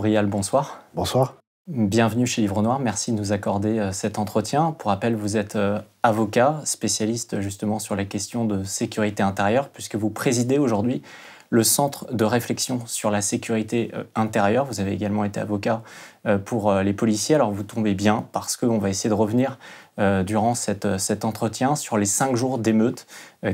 Brial, bonsoir. Bonsoir. Bienvenue chez Livre Noir, merci de nous accorder cet entretien. Pour rappel, vous êtes avocat, spécialiste justement sur les questions de sécurité intérieure, puisque vous présidez aujourd'hui le Centre de Réflexion sur la Sécurité Intérieure. Vous avez également été avocat pour les policiers, alors vous tombez bien, parce qu'on va essayer de revenir durant cet entretien sur les 5 jours d'émeutes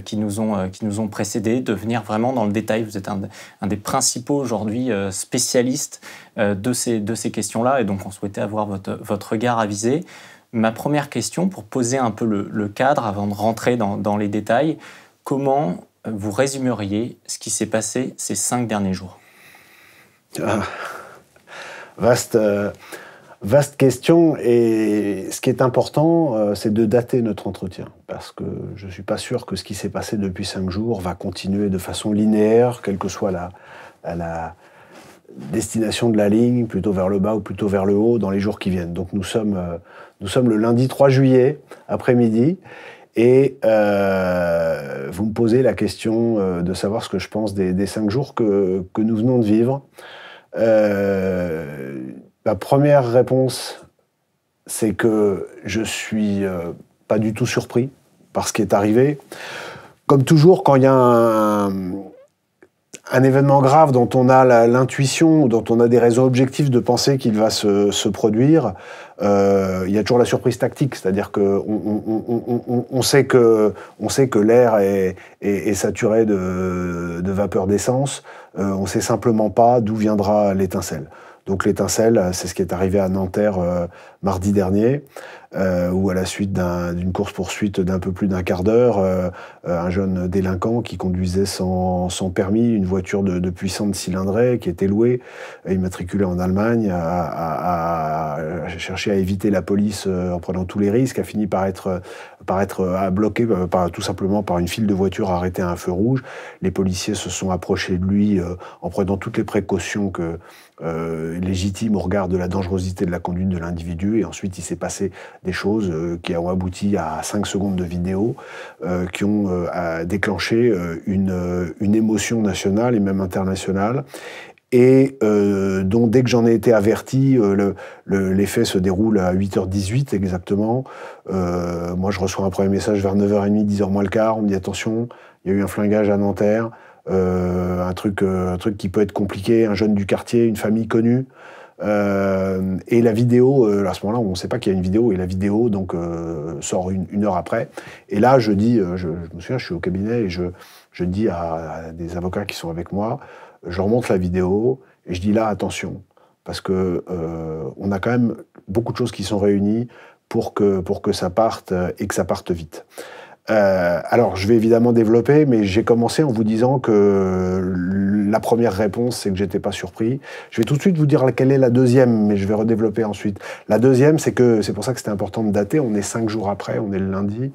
qui nous ont précédés, de venir vraiment dans le détail. Vous êtes un des principaux aujourd'hui spécialistes de ces questions-là, et donc on souhaitait avoir votre regard avisé. Ma première question, pour poser un peu le cadre avant de rentrer dans les détails, comment vous résumeriez ce qui s'est passé ces 5 derniers jours? Vaste question, et ce qui est important, c'est de dater notre entretien, parce que je ne suis pas sûr que ce qui s'est passé depuis 5 jours va continuer de façon linéaire, quelle que soit la destination de la ligne, plutôt vers le bas ou plutôt vers le haut, dans les jours qui viennent. Donc nous sommes le lundi 3 juillet, après-midi, et vous me posez la question de savoir ce que je pense des 5 jours que nous venons de vivre. La première réponse, c'est que je ne suis pas du tout surpris par ce qui est arrivé. Comme toujours, quand il y a un événement grave dont on a l'intuition, dont on a des raisons objectives de penser qu'il va se produire, il y a toujours la surprise tactique, c'est-à-dire qu'on sait que l'air est saturé de vapeur d'essence, on ne sait simplement pas d'où viendra l'étincelle. Donc l'étincelle, c'est ce qui est arrivé à Nanterre mardi dernier, où à la suite d'une course-poursuite d'un peu plus d'1/4 d'heure, un jeune délinquant qui conduisait sans permis une voiture de puissante cylindrée qui était louée, immatriculée en Allemagne, a cherché à éviter la police en prenant tous les risques, a fini par être bloqué tout simplement par une file de voitures arrêtées à un feu rouge. Les policiers se sont approchés de lui en prenant toutes les précautions légitimes au regard de la dangerosité de la conduite de l'individu, et ensuite il s'est passé des choses qui ont abouti à 5 secondes de vidéo qui ont déclenché une émotion nationale et même internationale, et dont, dès que j'en ai été averti, les faits se déroulent à 8h18 exactement. Moi, je reçois un premier message vers 9h30, 10h moins le quart, on me dit « Attention, il y a eu un flingage à Nanterre, un truc qui peut être compliqué, un jeune du quartier, une famille connue ». Et la vidéo, à ce moment-là, on ne sait pas qu'il y a une vidéo, et la vidéo donc sort une heure après. Et là, je dis, je me souviens, je suis au cabinet et je dis à des avocats qui sont avec moi, je leur montre la vidéo et je dis là, attention, parce que on a quand même beaucoup de choses qui sont réunies pour que ça parte, et que ça parte vite. Alors, je vais évidemment développer, mais j'ai commencé en vous disant que la première réponse, c'est que j'étais pas surpris. Je vais tout de suite vous dire quelle est la deuxième, mais je vais redévelopper ensuite. La deuxième, c'est que c'est pour ça que c'était important de dater. On est 5 jours après, on est le lundi.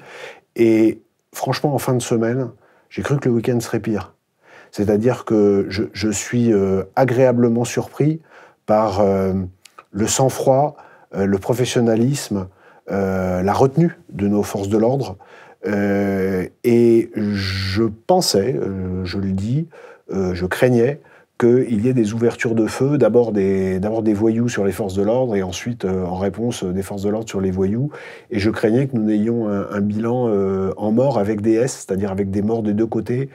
Et franchement, en fin de semaine, j'ai cru que le week-end serait pire. C'est-à-dire que je suis agréablement surpris par le sang-froid, le professionnalisme, la retenue de nos forces de l'ordre. Et je pensais, je le dis, je craignais qu'il y ait des ouvertures de feu, d'abord des voyous sur les forces de l'ordre, et ensuite, en réponse, des forces de l'ordre sur les voyous. Et je craignais que nous n'ayons un bilan en morts avec des S, c'est-à-dire avec des morts des deux côtés.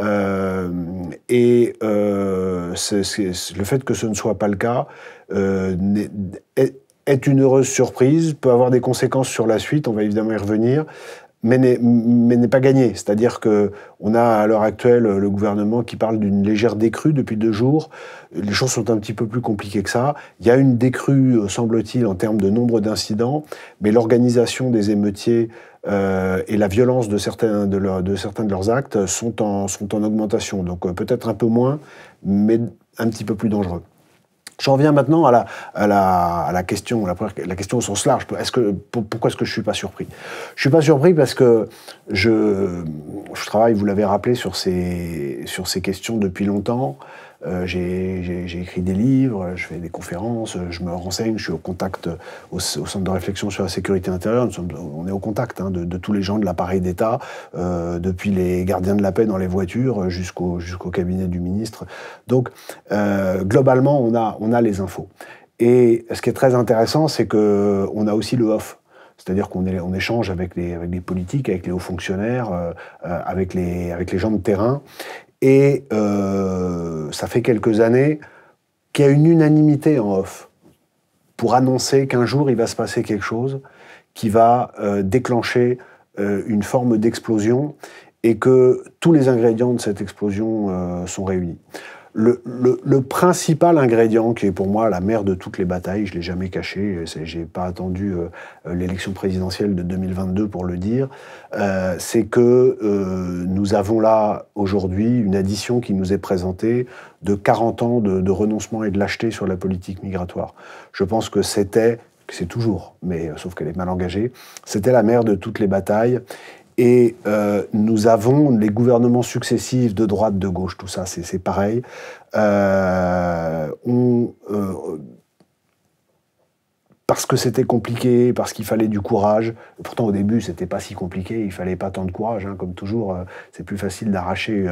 Le fait que ce ne soit pas le cas est une heureuse surprise, peut avoir des conséquences sur la suite, on va évidemment y revenir, mais n'est pas gagné. C'est-à-dire qu'on a à l'heure actuelle le gouvernement qui parle d'une légère décrue depuis 2 jours. Les choses sont un petit peu plus compliquées que ça. Il y a une décrue, semble-t-il, en termes de nombre d'incidents, mais l'organisation des émeutiers et la violence de certains de leurs actes sont en augmentation. Donc peut-être un peu moins, mais un petit peu plus dangereux. J'en viens maintenant à la question, la question au sens large. Pourquoi est-ce que je ne suis pas surpris? Je ne suis pas surpris parce que je travaille, vous l'avez rappelé, sur ces questions depuis longtemps. j'ai écrit des livres, je fais des conférences, je me renseigne, je suis au contact au Centre de Réflexion sur la Sécurité Intérieure, on est au contact hein, de tous les gens de l'appareil d'État, depuis les gardiens de la paix dans les voitures jusqu'au cabinet du ministre. Donc, globalement, on a les infos. Et ce qui est très intéressant, c'est qu'on a aussi le off. C'est-à-dire qu'on échange avec les politiques, avec les hauts fonctionnaires, avec les gens de terrain. Et ça fait quelques années qu'il y a une unanimité en off pour annoncer qu'un jour, il va se passer quelque chose qui va déclencher une forme d'explosion et que tous les ingrédients de cette explosion sont réunis. Le principal ingrédient, qui est pour moi la mère de toutes les batailles, je ne l'ai jamais caché, je n'ai pas attendu l'élection présidentielle de 2022 pour le dire, c'est que nous avons là aujourd'hui une addition qui nous est présentée de 40 ans de renoncement et de lâcheté sur la politique migratoire. Je pense que c'est toujours, mais sauf qu'elle est mal engagée, c'était la mère de toutes les batailles. Et nous avons les gouvernements successifs de droite, de gauche, tout ça, c'est pareil. Parce que c'était compliqué, parce qu'il fallait du courage. Pourtant, au début, c'était pas si compliqué, il fallait pas tant de courage. Hein, comme toujours, c'est plus facile d'arracher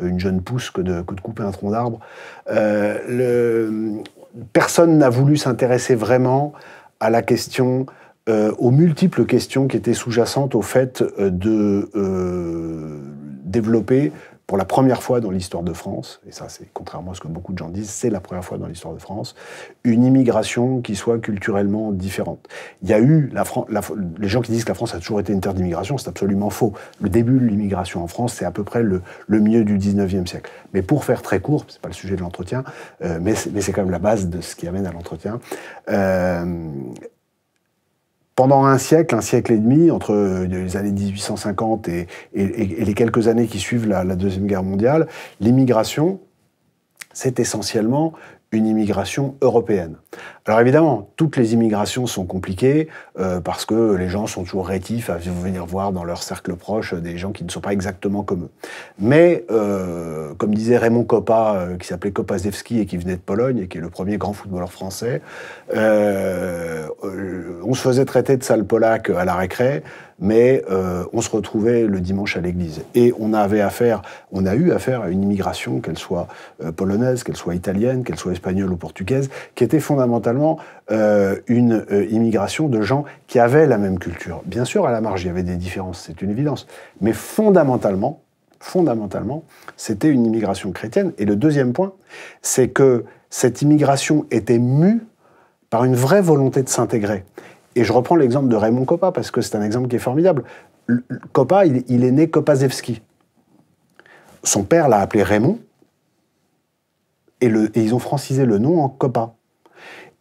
une jeune pousse que de couper un tronc d'arbre. Personne n'a voulu s'intéresser vraiment à la question... aux multiples questions qui étaient sous-jacentes au fait de développer, pour la première fois dans l'histoire de France, et ça c'est contrairement à ce que beaucoup de gens disent, c'est la première fois dans l'histoire de France, une immigration qui soit culturellement différente. Il y a eu, les gens qui disent que la France a toujours été une terre d'immigration, c'est absolument faux. Le début de l'immigration en France, c'est à peu près le milieu du 19e siècle. Mais pour faire très court, c'est pas le sujet de l'entretien, mais c'est quand même la base de ce qui amène à l'entretien, pendant un siècle et demi, entre les années 1850 et les quelques années qui suivent la Deuxième Guerre mondiale, l'immigration, c'est essentiellement une immigration européenne. Alors évidemment, toutes les immigrations sont compliquées parce que les gens sont toujours rétifs à venir voir dans leur cercle proche des gens qui ne sont pas exactement comme eux. Mais, comme disait Raymond Kopa, qui s'appelait Kopaszewski et qui venait de Pologne et qui est le premier grand footballeur français, on se faisait traiter de sale polac à la récré, mais on se retrouvait le dimanche à l'église. Et on a eu affaire à une immigration, qu'elle soit polonaise, qu'elle soit italienne, qu'elle soit espagnole ou portugaise, qui était fondamentalement une immigration de gens qui avaient la même culture. Bien sûr, à la marge, il y avait des différences, c'est une évidence. Mais fondamentalement, c'était une immigration chrétienne. Et le deuxième point, c'est que cette immigration était mue par une vraie volonté de s'intégrer. Et je reprends l'exemple de Raymond Kopa, parce que c'est un exemple qui est formidable. Kopa, il est né Kopaszewski. Son père l'a appelé Raymond, et ils ont francisé le nom en Kopa.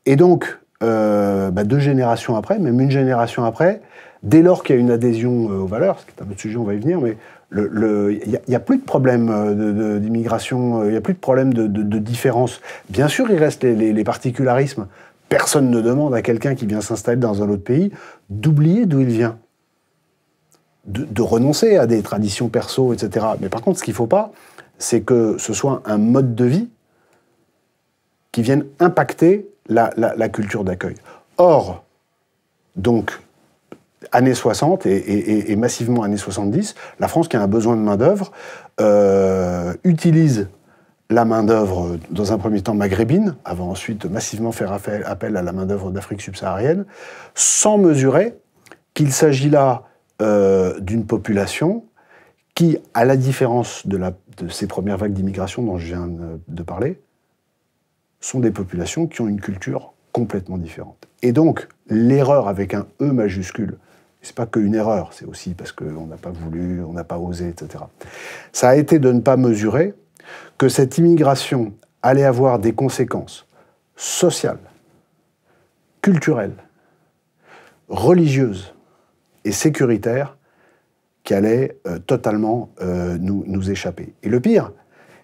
Et donc, deux générations après, même une génération après, dès lors qu'il y a une adhésion aux valeurs, ce qui est un autre sujet, on va y venir, mais il n'y a plus de problème d'immigration, il n'y a plus de problème de différence. Bien sûr, il reste les particularismes. Personne ne demande à quelqu'un qui vient s'installer dans un autre pays d'oublier d'où il vient, de renoncer à des traditions perso, etc. Mais par contre, ce qu'il ne faut pas, c'est que ce soit un mode de vie qui vienne impacter la culture d'accueil. Or, donc, années 60 et massivement années 70, la France, qui a un besoin de main-d'œuvre, utilise la main-d'œuvre, dans un premier temps maghrébine, avant ensuite massivement faire appel à la main-d'œuvre d'Afrique subsaharienne, sans mesurer qu'il s'agit là d'une population qui, à la différence de ces premières vagues d'immigration dont je viens de parler, sont des populations qui ont une culture complètement différente. Et donc, l'erreur avec un E majuscule, c'est pas qu'une erreur, c'est aussi parce qu'on n'a pas voulu, on n'a pas osé, etc. Ça a été de ne pas mesurer que cette immigration allait avoir des conséquences sociales, culturelles, religieuses et sécuritaires qui allaient totalement nous échapper. Et le pire,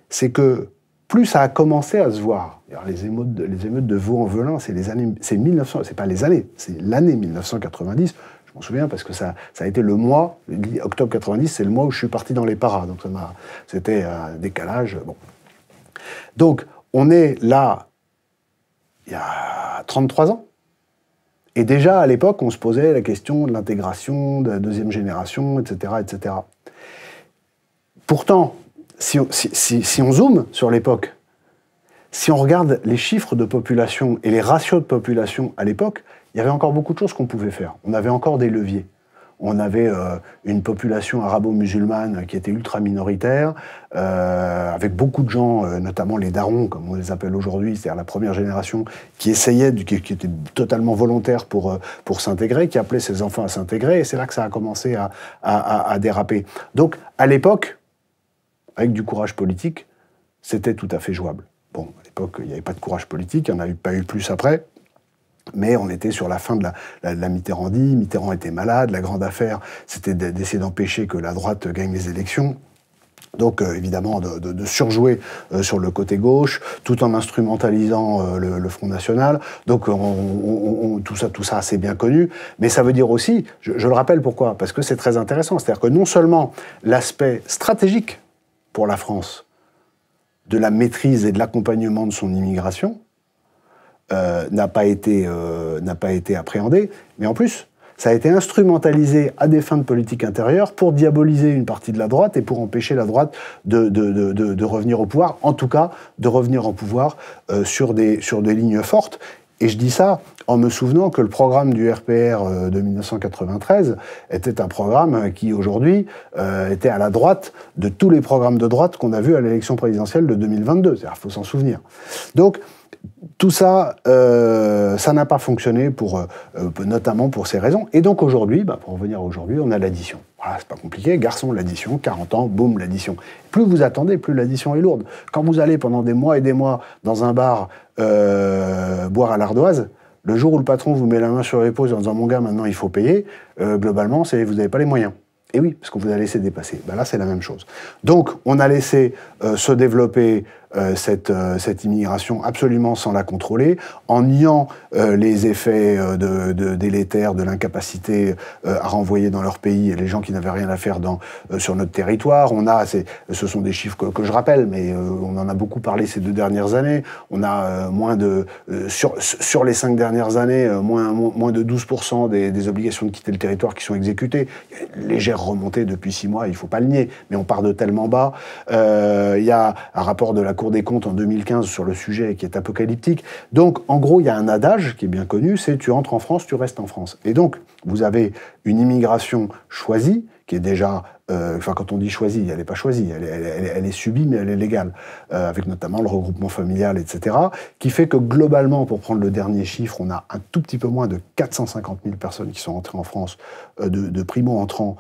c'est que plus ça a commencé à se voir. Alors les émeutes de Vaux-en-Velin, c'est l'année 1990. Je m'en souviens parce que ça a été le mois, octobre 90, c'est le mois où je suis parti dans les paras. Donc c'était un décalage. Bon. Donc On est là, il y a 33 ans. Et déjà, à l'époque, on se posait la question de l'intégration, de la deuxième génération, etc. etc. Pourtant, si on zoome sur l'époque, si on regarde les chiffres de population et les ratios de population à l'époque, il y avait encore beaucoup de choses qu'on pouvait faire. On avait encore des leviers. On avait une population arabo-musulmane qui était ultra minoritaire, avec beaucoup de gens, notamment les darons, comme on les appelle aujourd'hui, c'est-à-dire la première génération, qui essayaient, qui étaient totalement volontaires pour s'intégrer, qui appelaient ses enfants à s'intégrer, et c'est là que ça a commencé à déraper. Donc, à l'époque, avec du courage politique, c'était tout à fait jouable. Bon, à l'époque, il n'y avait pas de courage politique, il n'y en a pas eu plus après. Mais on était sur la fin de la Mitterrandie, Mitterrand était malade, la grande affaire, c'était d'essayer d'empêcher que la droite gagne les élections. Donc, évidemment, de surjouer sur le côté gauche, tout en instrumentalisant le Front National. Donc, tout ça, c'est bien connu. Mais ça veut dire aussi, je le rappelle pourquoi, parce que c'est très intéressant, c'est-à-dire que non seulement l'aspect stratégique pour la France de la maîtrise et de l'accompagnement de son immigration, n'a pas été appréhendé, mais en plus, ça a été instrumentalisé à des fins de politique intérieure pour diaboliser une partie de la droite et pour empêcher la droite de revenir au pouvoir, en tout cas de revenir au pouvoir sur des lignes fortes. Et je dis ça en me souvenant que le programme du RPR de 1993 était un programme qui, aujourd'hui, était à la droite de tous les programmes de droite qu'on a vus à l'élection présidentielle de 2022. C'est-à-dire, il faut s'en souvenir. Donc, tout ça, ça n'a pas fonctionné, notamment pour ces raisons. Et donc aujourd'hui, pour revenir aujourd'hui, on a l'addition. Voilà, c'est pas compliqué, garçon, l'addition, 40 ans, boum, l'addition. Plus vous attendez, plus l'addition est lourde. Quand vous allez pendant des mois dans un bar boire à l'ardoise, le jour où le patron vous met la main sur l'épaule en disant « mon gars, maintenant il faut payer », globalement, c'est vous n'avez pas les moyens. Et oui, parce qu'on vous a laissé dépasser. Là, c'est la même chose. Donc, on a laissé se développer cette immigration absolument sans la contrôler, en niant les effets délétères de l'incapacité à renvoyer dans leur pays et les gens qui n'avaient rien à faire sur notre territoire. Ce sont des chiffres que je rappelle, mais on en a beaucoup parlé ces 2 dernières années. On a sur les 5 dernières années, moins de 12% des obligations de quitter le territoire qui sont exécutées. Il y a une légère remontée depuis 6 mois, il ne faut pas le nier, mais on part de tellement bas. Il y a un rapport de la Cour des comptes en 2015 sur le sujet qui est apocalyptique. Donc, en gros, il y a un adage qui est bien connu, c'est « tu entres en France, tu restes en France ». Et donc, vous avez une immigration choisie, qui est déjà... Enfin, quand on dit choisie, elle n'est pas choisie, elle est subie, mais elle est légale, avec notamment le regroupement familial, etc., qui fait que globalement, pour prendre le dernier chiffre, on a un tout petit peu moins de 450 000 personnes qui sont entrées en France de primo-entrants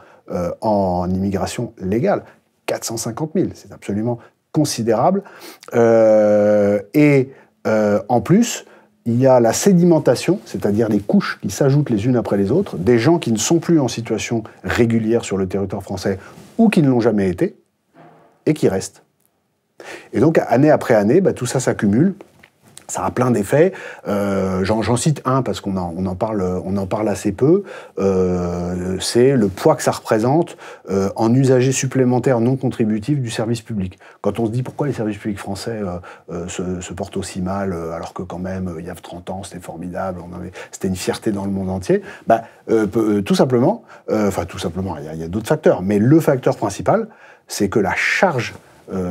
en immigration légale. 450 000, c'est absolument... considérable. En plus, il y a la sédimentation, c'est-à-dire les couches qui s'ajoutent les unes après les autres, des gens qui ne sont plus en situation régulière sur le territoire français ou qui ne l'ont jamais été, et qui restent. Et donc, année après année, tout ça s'accumule. Ça a plein d'effets. J'en cite un parce qu'on en parle assez peu. C'est le poids que ça représente en usagers supplémentaires non contributifs du service public. Quand on se dit pourquoi les services publics français se portent aussi mal, alors que quand même, il y a 30 ans, c'était formidable, c'était une fierté dans le monde entier, tout simplement, il y a d'autres facteurs, mais le facteur principal, c'est que la charge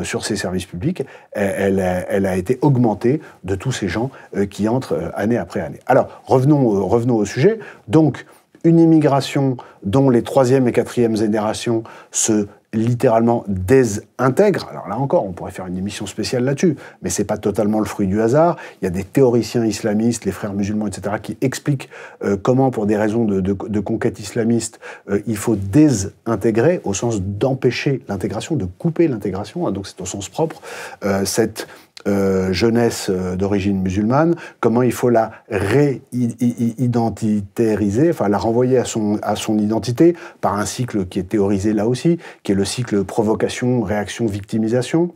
sur ces services publics, elle a été augmentée de tous ces gens qui entrent année après année. Alors, revenons au sujet. Donc, une immigration dont les 3e et 4e générations se littéralement désintègrent. Alors là encore, on pourrait faire une émission spéciale là-dessus, mais c'est pas totalement le fruit du hasard. Il y a des théoriciens islamistes, les Frères musulmans, etc., qui expliquent comment, pour des raisons de conquête islamiste, il faut désintégrer, au sens d'empêcher l'intégration, de couper l'intégration, hein, donc c'est au sens propre, cette jeunesse d'origine musulmane, comment il faut la réidentitériser, enfin la renvoyer à son identité par un cycle qui est théorisé là aussi, qui est le cycle provocation, réaction, victimisation.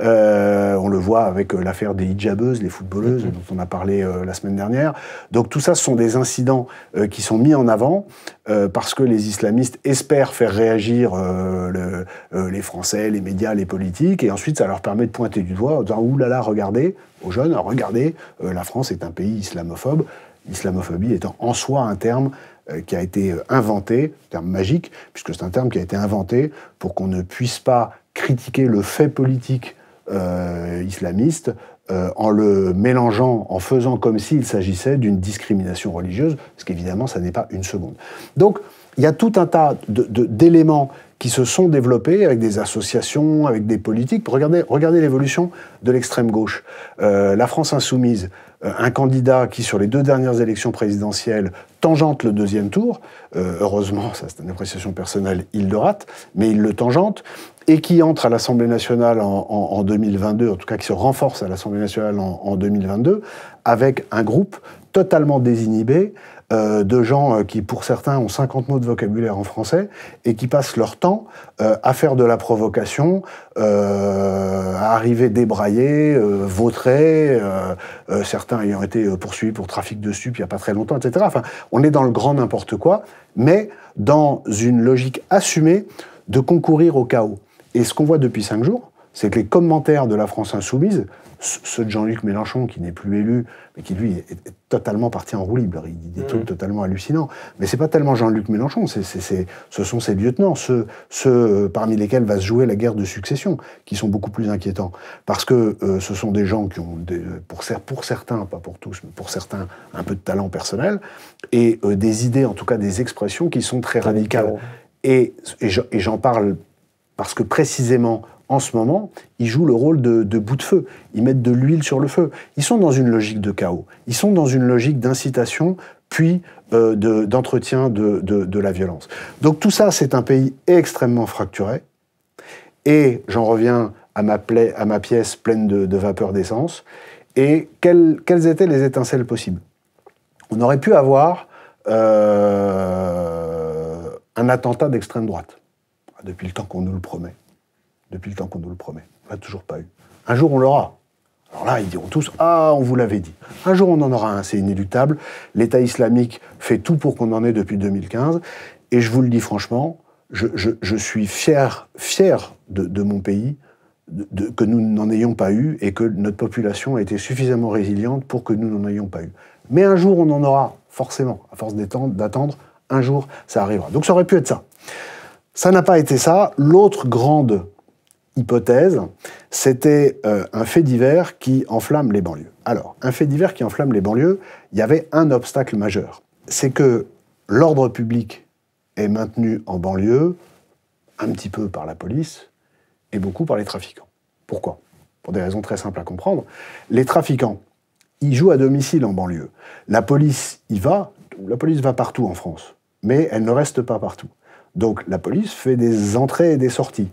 On le voit avec l'affaire des hijabeuses, les footballeuses, dont on a parlé la semaine dernière. Donc tout ça, ce sont des incidents qui sont mis en avant parce que les islamistes espèrent faire réagir les Français, les médias, les politiques, et ensuite ça leur permet de pointer du doigt en disant « Ouh là là, là, regardez, aux jeunes, regardez, la France est un pays islamophobe. L'islamophobie étant en soi un terme qui a été inventé, un terme magique, puisque c'est un terme qui a été inventé pour qu'on ne puisse pas critiquer le fait politique islamiste en le mélangeant, en faisant comme s'il s'agissait d'une discrimination religieuse, parce qu'évidemment, ça n'est pas une seconde. Donc, il y a tout un tas d'éléments qui se sont développés avec des associations, avec des politiques. Regardez l'évolution de l'extrême gauche. La France insoumise, un candidat qui, sur les deux dernières élections présidentielles, tangente le deuxième tour, heureusement, ça c'est une appréciation personnelle, il le rate, mais il le tangente, et qui entre à l'Assemblée nationale en 2022, en tout cas qui se renforce à l'Assemblée nationale en 2022, avec un groupe totalement désinhibé, de gens qui, pour certains, ont 50 mots de vocabulaire en français et qui passent leur temps à faire de la provocation, à arriver débraillés, vautrés, certains ayant été poursuivis pour trafic de stupes il n'y a pas très longtemps, etc. Enfin, on est dans le grand n'importe quoi, mais dans une logique assumée de concourir au chaos. Et ce qu'on voit depuis 5 jours, c'est que les commentaires de la France insoumise, ceux de Jean-Luc Mélenchon, qui n'est plus élu, mais qui, lui, est totalement parti en roue libre. Il dit des trucs totalement hallucinants. Mais ce n'est pas tellement Jean-Luc Mélenchon, ce sont ses lieutenants, ceux parmi lesquels va se jouer la guerre de succession, qui sont beaucoup plus inquiétants. Parce que ce sont des gens qui ont, pour certains, pas pour tous, mais pour certains, un peu de talent personnel, et des idées, en tout cas des expressions, qui sont très radicales. Et j'en parle parce que, précisément, en ce moment, ils jouent le rôle de bout de feu. Ils mettent de l'huile sur le feu. Ils sont dans une logique de chaos. Ils sont dans une logique d'incitation, puis d'entretien de la violence. Donc tout ça, c'est un pays extrêmement fracturé. Et j'en reviens à ma pièce pleine de vapeur d'essence. Et quelles étaient les étincelles possibles? On aurait pu avoir un attentat d'extrême droite, depuis le temps qu'on nous le promet. On l'a toujours pas eu. Un jour, on l'aura. Alors là, ils diront tous « Ah, on vous l'avait dit ». Un jour, on en aura un, c'est inéluctable. L'État islamique fait tout pour qu'on en ait depuis 2015. Et je vous le dis franchement, je suis fier de mon pays, que nous n'en ayons pas eu et que notre population a été suffisamment résiliente pour que nous n'en ayons pas eu. Mais un jour, on en aura, forcément. À force d'attendre, un jour, ça arrivera. Donc ça aurait pu être ça. Ça n'a pas été ça. L'autre grande hypothèse, c'était un fait divers qui enflamme les banlieues. Alors, un fait divers qui enflamme les banlieues, il y avait un obstacle majeur. C'est que l'ordre public est maintenu en banlieue, un petit peu par la police, et beaucoup par les trafiquants. Pourquoi? Pour des raisons très simples à comprendre. Les trafiquants, ils jouent à domicile en banlieue. La police y va, la police va partout en France, mais elle ne reste pas partout. Donc la police fait des entrées et des sorties,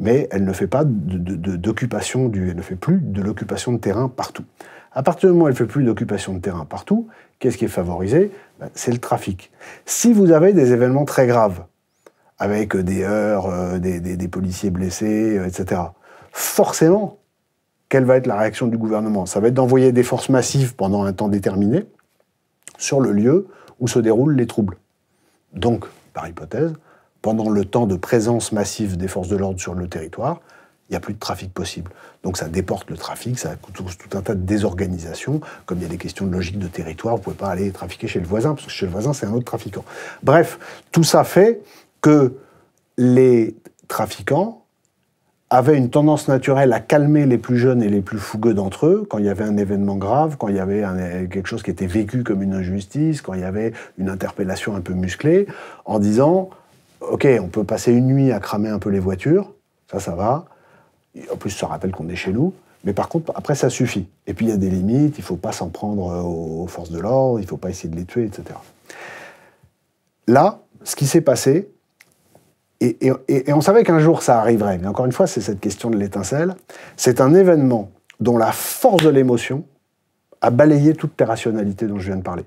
mais elle ne fait pas d'occupation elle ne fait plus de l'occupation de terrain partout. À partir du moment où elle ne fait plus d'occupation de terrain partout, qu'est-ce qui est favorisé? C'est le trafic. Si vous avez des événements très graves, avec des heurts, des policiers blessés, etc., forcément, quelle va être la réaction du gouvernement? Ça va être d'envoyer des forces massives pendant un temps déterminé sur le lieu où se déroulent les troubles. Donc, par hypothèse, pendant le temps de présence massive des forces de l'ordre sur le territoire, il n'y a plus de trafic possible. Donc ça déporte le trafic, ça cause tout un tas de désorganisations. Comme il y a des questions de logique de territoire, vous ne pouvez pas aller trafiquer chez le voisin, parce que chez le voisin, c'est un autre trafiquant. Bref, tout ça fait que les trafiquants avaient une tendance naturelle à calmer les plus jeunes et les plus fougueux d'entre eux quand il y avait un événement grave, quand il y avait quelque chose qui était vécu comme une injustice, quand il y avait une interpellation un peu musclée, en disant... Ok, on peut passer une nuit à cramer un peu les voitures, ça va. En plus, ça rappelle qu'on est chez nous. Mais par contre, après, ça suffit. Et puis, il y a des limites, il ne faut pas s'en prendre aux forces de l'ordre, il ne faut pas essayer de les tuer, etc. Là, ce qui s'est passé, et on savait qu'un jour, ça arriverait, mais encore une fois, c'est cette question de l'étincelle, c'est un événement dont la force de l'émotion a balayé toutes les rationalités dont je viens de parler.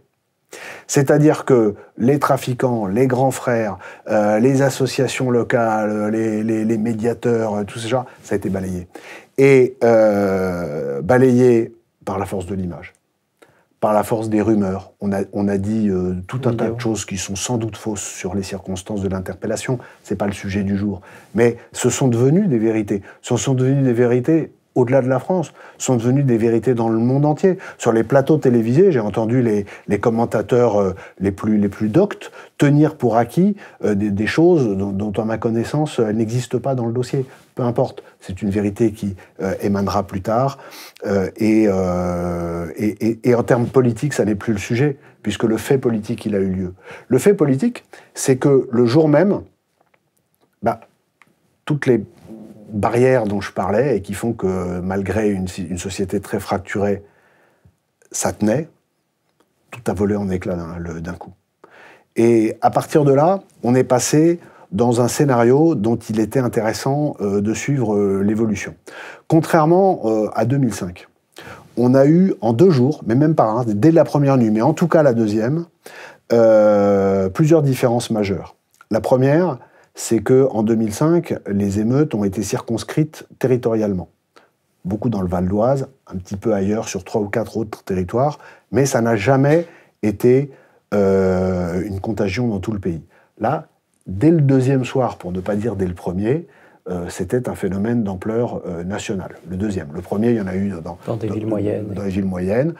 C'est-à-dire que les trafiquants, les grands frères, les associations locales, les médiateurs, tout ce genre, ça a été balayé. Et balayé par la force de l'image, par la force des rumeurs. On a dit tout un tas de choses qui sont sans doute fausses sur les circonstances de l'interpellation. Ce n'est pas le sujet du jour. Mais ce sont devenus des vérités. au-delà de la France, sont devenues des vérités dans le monde entier. Sur les plateaux télévisés, j'ai entendu les commentateurs les plus doctes tenir pour acquis des choses dont, à ma connaissance, elles n'existent pas dans le dossier. Peu importe, c'est une vérité qui émanera plus tard. Et en termes politiques, ça n'est plus le sujet, puisque le fait politique, il a eu lieu. Le fait politique, c'est que le jour même, toutes les barrières dont je parlais et qui font que, malgré une société très fracturée, ça tenait, tout a volé en éclats d'un coup. Et à partir de là, on est passé dans un scénario dont il était intéressant de suivre l'évolution. Contrairement à 2005, on a eu en 2 jours, mais même pas un, dès la première nuit, mais en tout cas la deuxième, plusieurs différences majeures. La première, c'est qu'en 2005, les émeutes ont été circonscrites territorialement. Beaucoup dans le Val d'Oise, un petit peu ailleurs sur 3 ou 4 autres territoires, mais ça n'a jamais été une contagion dans tout le pays. Là, dès le deuxième soir, pour ne pas dire dès le premier, c'était un phénomène d'ampleur nationale. Le deuxième. Le premier, il y en a eu dans des villes moyennes.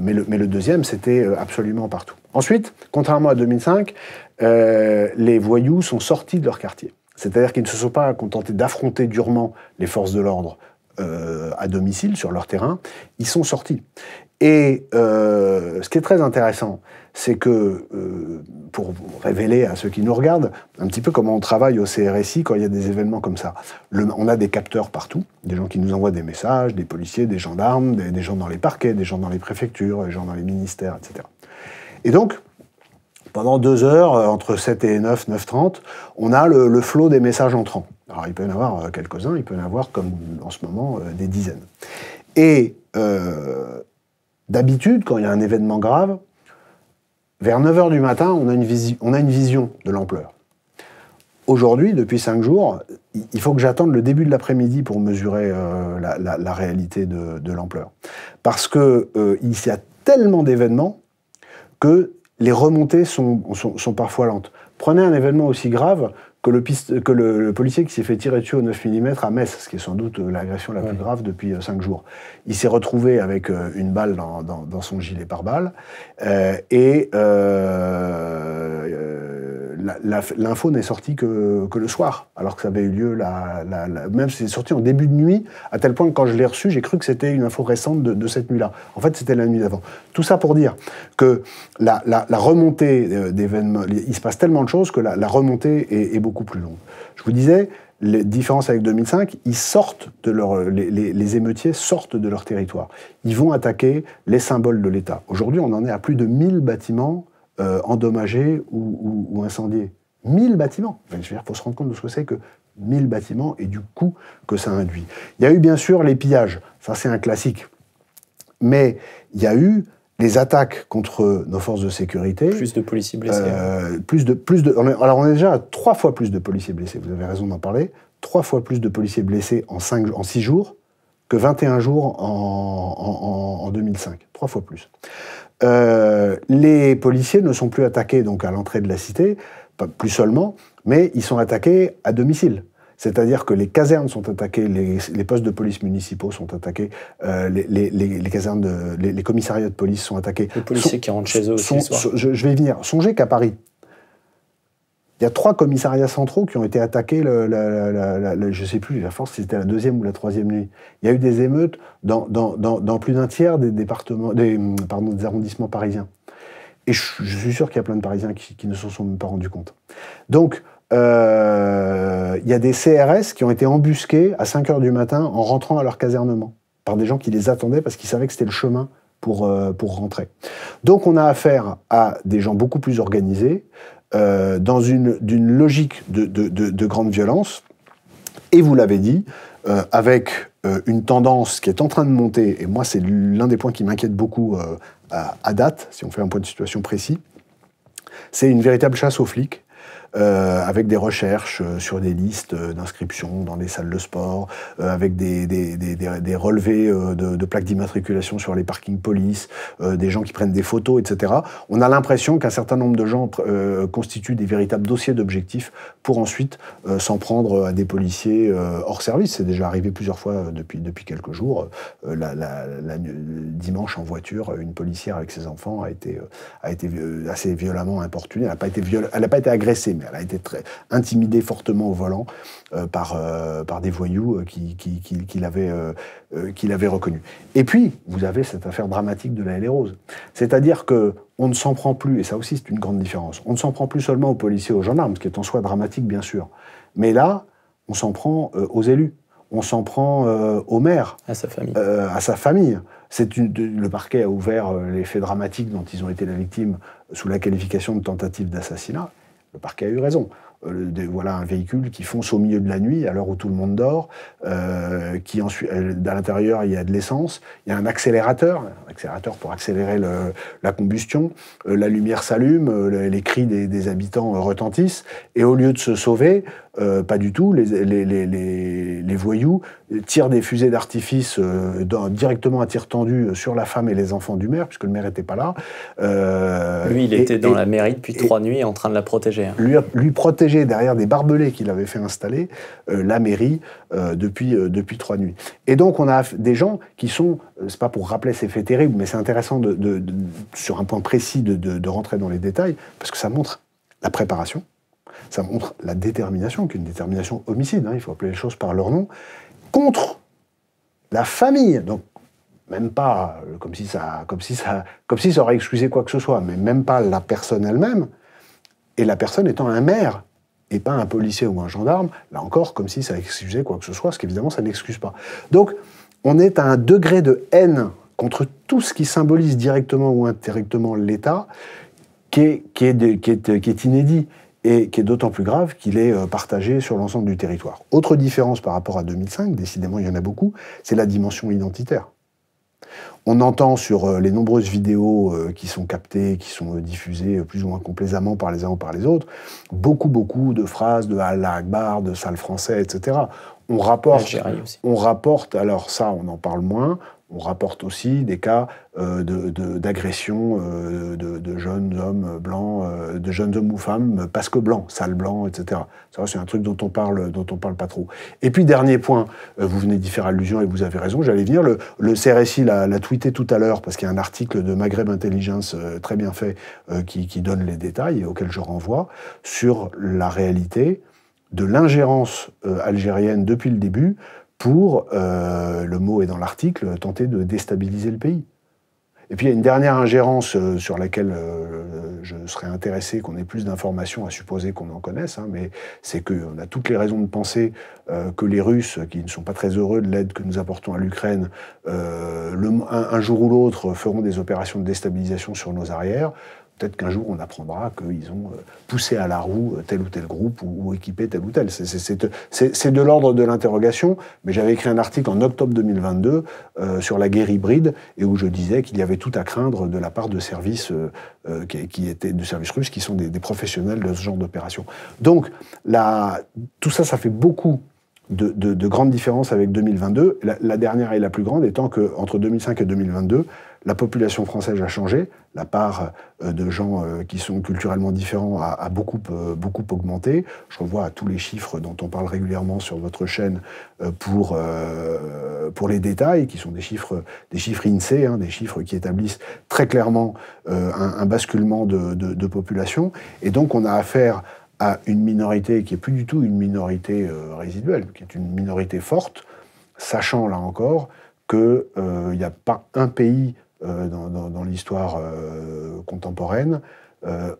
Mais le deuxième, c'était absolument partout. Ensuite, contrairement à 2005, les voyous sont sortis de leur quartier. C'est-à-dire qu'ils ne se sont pas contentés d'affronter durement les forces de l'ordre à domicile, sur leur terrain. Ils sont sortis. Et ce qui est très intéressant, c'est que, pour révéler à ceux qui nous regardent, un petit peu comment on travaille au CRSI quand il y a des événements comme ça. On a des capteurs partout, des gens qui nous envoient des messages, des policiers, des gendarmes, des gens dans les parquets, des gens dans les préfectures, des gens dans les ministères, etc. Et donc, pendant 2 heures, entre 7 et 9, 9h30, on a le flot des messages entrants. Alors, il peut y en avoir quelques-uns, il peut y en avoir, comme en ce moment, des dizaines. Et d'habitude, quand il y a un événement grave, vers 9h du matin, on a une vision de l'ampleur. Aujourd'hui, depuis 5 jours, il faut que j'attende le début de l'après-midi pour mesurer la réalité de l'ampleur. Parce qu'il y a tellement d'événements que les remontées sont parfois lentes. Prenez un événement aussi grave que le policier qui s'est fait tirer dessus au 9 mm à Metz, ce qui est sans doute l'agression la plus grave depuis 5 jours. Il s'est retrouvé avec une balle dans son gilet pare-balles, l'info n'est sortie que le soir, alors que ça avait eu lieu, même si c'est sorti en début de nuit, à tel point que quand je l'ai reçu, j'ai cru que c'était une info récente de cette nuit-là. En fait, c'était la nuit d'avant. Tout ça pour dire que la remontée d'événements, il se passe tellement de choses que la remontée est beaucoup plus longue. Je vous disais, les différences avec 2005, les émeutiers sortent de leur territoire. Ils vont attaquer les symboles de l'État. Aujourd'hui, on en est à plus de 1000 bâtiments endommagés ou incendiés. 1000 bâtiments. Enfin, je veux dire, il faut se rendre compte de ce que c'est que 1000 bâtiments et du coût que ça induit. Il y a eu bien sûr les pillages, ça c'est un classique. Mais il y a eu les attaques contre nos forces de sécurité. Plus de policiers blessés. Alors on est déjà à 3 fois plus de policiers blessés, vous avez raison d'en parler. 3 fois plus de policiers blessés en 6 jours que 21 jours en 2005. 3 fois plus. Les policiers ne sont plus attaqués donc à l'entrée de la cité, plus seulement, mais ils sont attaqués à domicile. C'est-à-dire que les casernes sont attaquées, les postes de police municipaux sont attaqués, les casernes, les commissariats de police sont attaqués. Les policiers qui rentrent chez eux aussi. Je vais y venir. Songez qu'à Paris, il y a 3 commissariats centraux qui ont été attaqués, je ne sais plus, la force, c'était la 2e ou la 3e nuit. Il y a eu des émeutes dans plus d'1 tiers des arrondissements parisiens. Et je suis sûr qu'il y a plein de Parisiens qui ne s'en sont même pas rendus compte. Donc, il y a des CRS qui ont été embusqués à 5h du matin en rentrant à leur casernement par des gens qui les attendaient parce qu'ils savaient que c'était le chemin pour rentrer. Donc on a affaire à des gens beaucoup plus organisés, dans une logique de grande violence, et vous l'avez dit, avec une tendance qui est en train de monter, et moi c'est l'un des points qui m'inquiète beaucoup à date, si on fait un point de situation précis, c'est une véritable chasse aux flics, avec des recherches sur des listes d'inscription dans les salles de sport, avec des relevés de plaques d'immatriculation sur les parkings police, des gens qui prennent des photos, etc. On a l'impression qu'un certain nombre de gens constituent des véritables dossiers d'objectifs pour ensuite s'en prendre à des policiers hors service. C'est déjà arrivé plusieurs fois depuis quelques jours. Dimanche, en voiture, une policière avec ses enfants a été assez violemment importunée. Elle n'a pas été agressée, mais elle a été très intimidée fortement au volant par des voyous qui l'avaient reconnue. Et puis, vous avez cette affaire dramatique de la L'Haÿ-les-Roses. C'est-à-dire que on ne s'en prend plus, et ça aussi c'est une grande différence, on ne s'en prend plus seulement aux policiers, aux gendarmes, ce qui est en soi dramatique, bien sûr. Mais là, on s'en prend aux élus. On s'en prend au maire, à sa famille. Le parquet a ouvert les faits dramatiques dont ils ont été la victime sous la qualification de tentative d'assassinat. Le parquet a eu raison. Voilà un véhicule qui fonce au milieu de la nuit, à l'heure où tout le monde dort, qui ensuite, à l'intérieur, il y a de l'essence, il y a un accélérateur pour accélérer la combustion, la lumière s'allume, les cris des habitants retentissent, et au lieu de se sauver, pas du tout, les voyous tirent des fusées d'artifice directement à tir tendu sur la femme et les enfants du maire, puisque le maire n'était pas là. Lui, il était dans la mairie depuis 3 nuits en train de la protéger. Lui protéger derrière des barbelés qu'il avait fait installer la mairie depuis 3 nuits. Et donc on a des gens qui sont, c'est pas pour rappeler ces faits terribles, mais c'est intéressant sur un point précis de rentrer dans les détails, parce que ça montre la préparation, ça montre la détermination, qu'une détermination homicide, hein, il faut appeler les choses par leur nom, contre la famille. Donc même pas comme si ça aurait excusé quoi que ce soit, mais même pas la personne elle-même, et la personne étant un maire, et pas un policier ou un gendarme, là encore, comme si ça excusait quoi que ce soit, ce qu'évidemment, ça n'excuse pas. Donc, on est à un degré de haine contre tout ce qui symbolise directement ou indirectement l'État, qui est inédit, et qui est d'autant plus grave qu'il est partagé sur l'ensemble du territoire. Autre différence par rapport à 2005, décidément, il y en a beaucoup, c'est la dimension identitaire. On entend sur les nombreuses vidéos qui sont captées, qui sont diffusées plus ou moins complaisamment par les uns ou par les autres, beaucoup de phrases de Allah Akbar, de sale français, etc. On rapporte, alors ça on en parle moins, on rapporte aussi des cas d'agression de jeunes hommes blancs, de jeunes hommes ou femmes, parce que blancs, sales blancs, etc. Ça, c'est un truc dont on parle pas trop. Et puis, dernier point, vous venez d'y faire allusion et vous avez raison, j'allais venir, le CRSI l'a tweeté tout à l'heure, parce qu'il y a un article de Maghreb Intelligence très bien fait qui donne les détails et auquel je renvoie, sur la réalité de l'ingérence algérienne depuis le début, pour, le mot est dans l'article, tenter de déstabiliser le pays. Et puis il y a une dernière ingérence sur laquelle je serais intéressé qu'on ait plus d'informations, à supposer qu'on en connaisse, hein, mais c'est qu'on a toutes les raisons de penser que les Russes, qui ne sont pas très heureux de l'aide que nous apportons à l'Ukraine, un jour ou l'autre feront des opérations de déstabilisation sur nos arrières. Peut-être qu'un jour, on apprendra qu'ils ont poussé à la roue tel ou tel groupe ou équipé tel ou tel. C'est de l'ordre de l'interrogation, mais j'avais écrit un article en octobre 2022 sur la guerre hybride, et où je disais qu'il y avait tout à craindre de la part de services, de services russes, qui sont des professionnels de ce genre d'opération. Donc, tout ça, ça fait beaucoup de grandes différences avec 2022. La dernière et la plus grande étant qu'entre 2005 et 2022, la population française a changé, la part de gens qui sont culturellement différents a beaucoup augmenté. Je revois à tous les chiffres dont on parle régulièrement sur votre chaîne pour les détails, qui sont des chiffres INSEE, hein, des chiffres qui établissent très clairement un basculement de population. Et donc on a affaire à une minorité qui n'est plus du tout une minorité résiduelle, qui est une minorité forte, sachant là encore qu'il n'y a pas un pays dans l'histoire contemporaine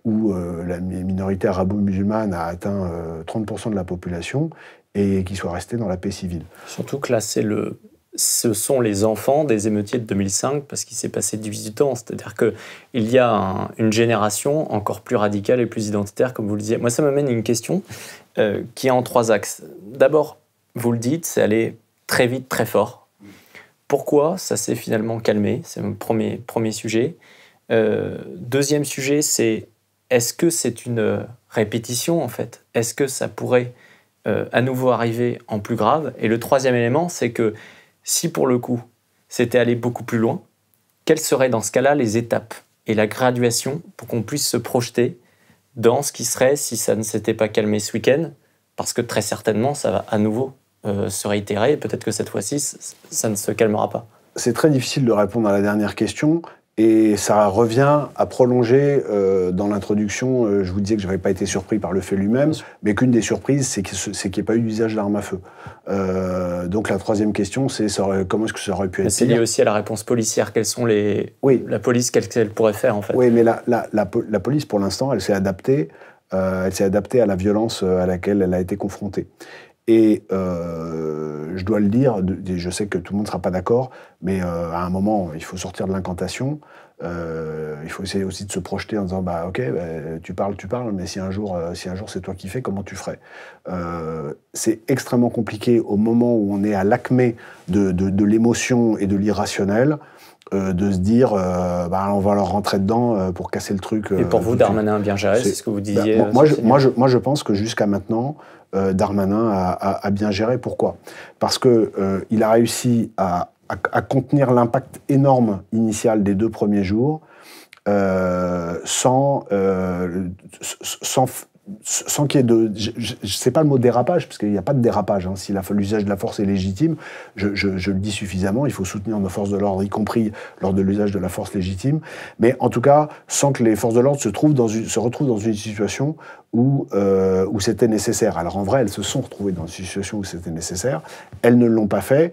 où la minorité arabo-musulmane a atteint 30% de la population et qui soit restée dans la paix civile. Surtout que là, ce sont les enfants des émeutiers de 2005, parce qu'il s'est passé 18 ans. C'est-à-dire qu'il y a une génération encore plus radicale et plus identitaire, comme vous le disiez. Moi, ça m'amène à une question qui est en 3 axes. D'abord, vous le dites, c'est aller très vite, très fort. Pourquoi ça s'est finalement calmé? C'est mon premier sujet. Deuxième sujet, c'est est-ce que c'est une répétition, en fait? Est-ce que ça pourrait à nouveau arriver en plus grave? Et le troisième élément, c'est que si pour le coup, c'était aller beaucoup plus loin, quelles seraient dans ce cas-là les étapes et la graduation pour qu'on puisse se projeter dans ce qui serait si ça ne s'était pas calmé ce week-end? Parce que très certainement, ça va à nouveau se réitérer et peut-être que cette fois-ci, ça ne se calmera pas. C'est très difficile de répondre à la dernière question. Et ça revient à prolonger, dans l'introduction, je vous disais que je n'avais pas été surpris par le fait lui-même, mais qu'une des surprises, c'est qu'il n'y ait pas eu d'usage d'armes à feu. Donc la troisième question, c'est comment est-ce que ça aurait pu être? C'est lié aussi à la réponse policière. Quelles sont les... Oui. La police, qu'est-ce qu'elle pourrait faire, en fait? Oui, mais la police, pour l'instant, elle s'est adaptée, à la violence à laquelle elle a été confrontée. Et je dois le dire, je sais que tout le monde ne sera pas d'accord, mais à un moment, il faut sortir de l'incantation. Il faut essayer aussi de se projeter en disant bah, « Ok, bah, tu parles, mais si un jour c'est toi qui fais, comment tu ferais ?» C'est extrêmement compliqué au moment où on est à l'acmé de l'émotion et de l'irrationnel, de se dire bah, on va leur rentrer dedans pour casser le truc. Et pour vous, Darmanin a bien géré, c'est ce que vous disiez? Bah, moi, je pense que jusqu'à maintenant, Darmanin a bien géré. Pourquoi? Parce qu'il a réussi à contenir l'impact énorme initial des deux premiers jours sans qu'il y ait de... C'est pas le mot dérapage, parce qu'il n'y a pas de dérapage. Hein. Si l'usage de la force est légitime, je le dis suffisamment, il faut soutenir nos forces de l'ordre, y compris lors de l'usage de la force légitime. Mais en tout cas, sans que les forces de l'ordre se retrouvent dans une situation où c'était nécessaire. Alors en vrai, elles se sont retrouvées dans une situation où c'était nécessaire. Elles ne l'ont pas fait.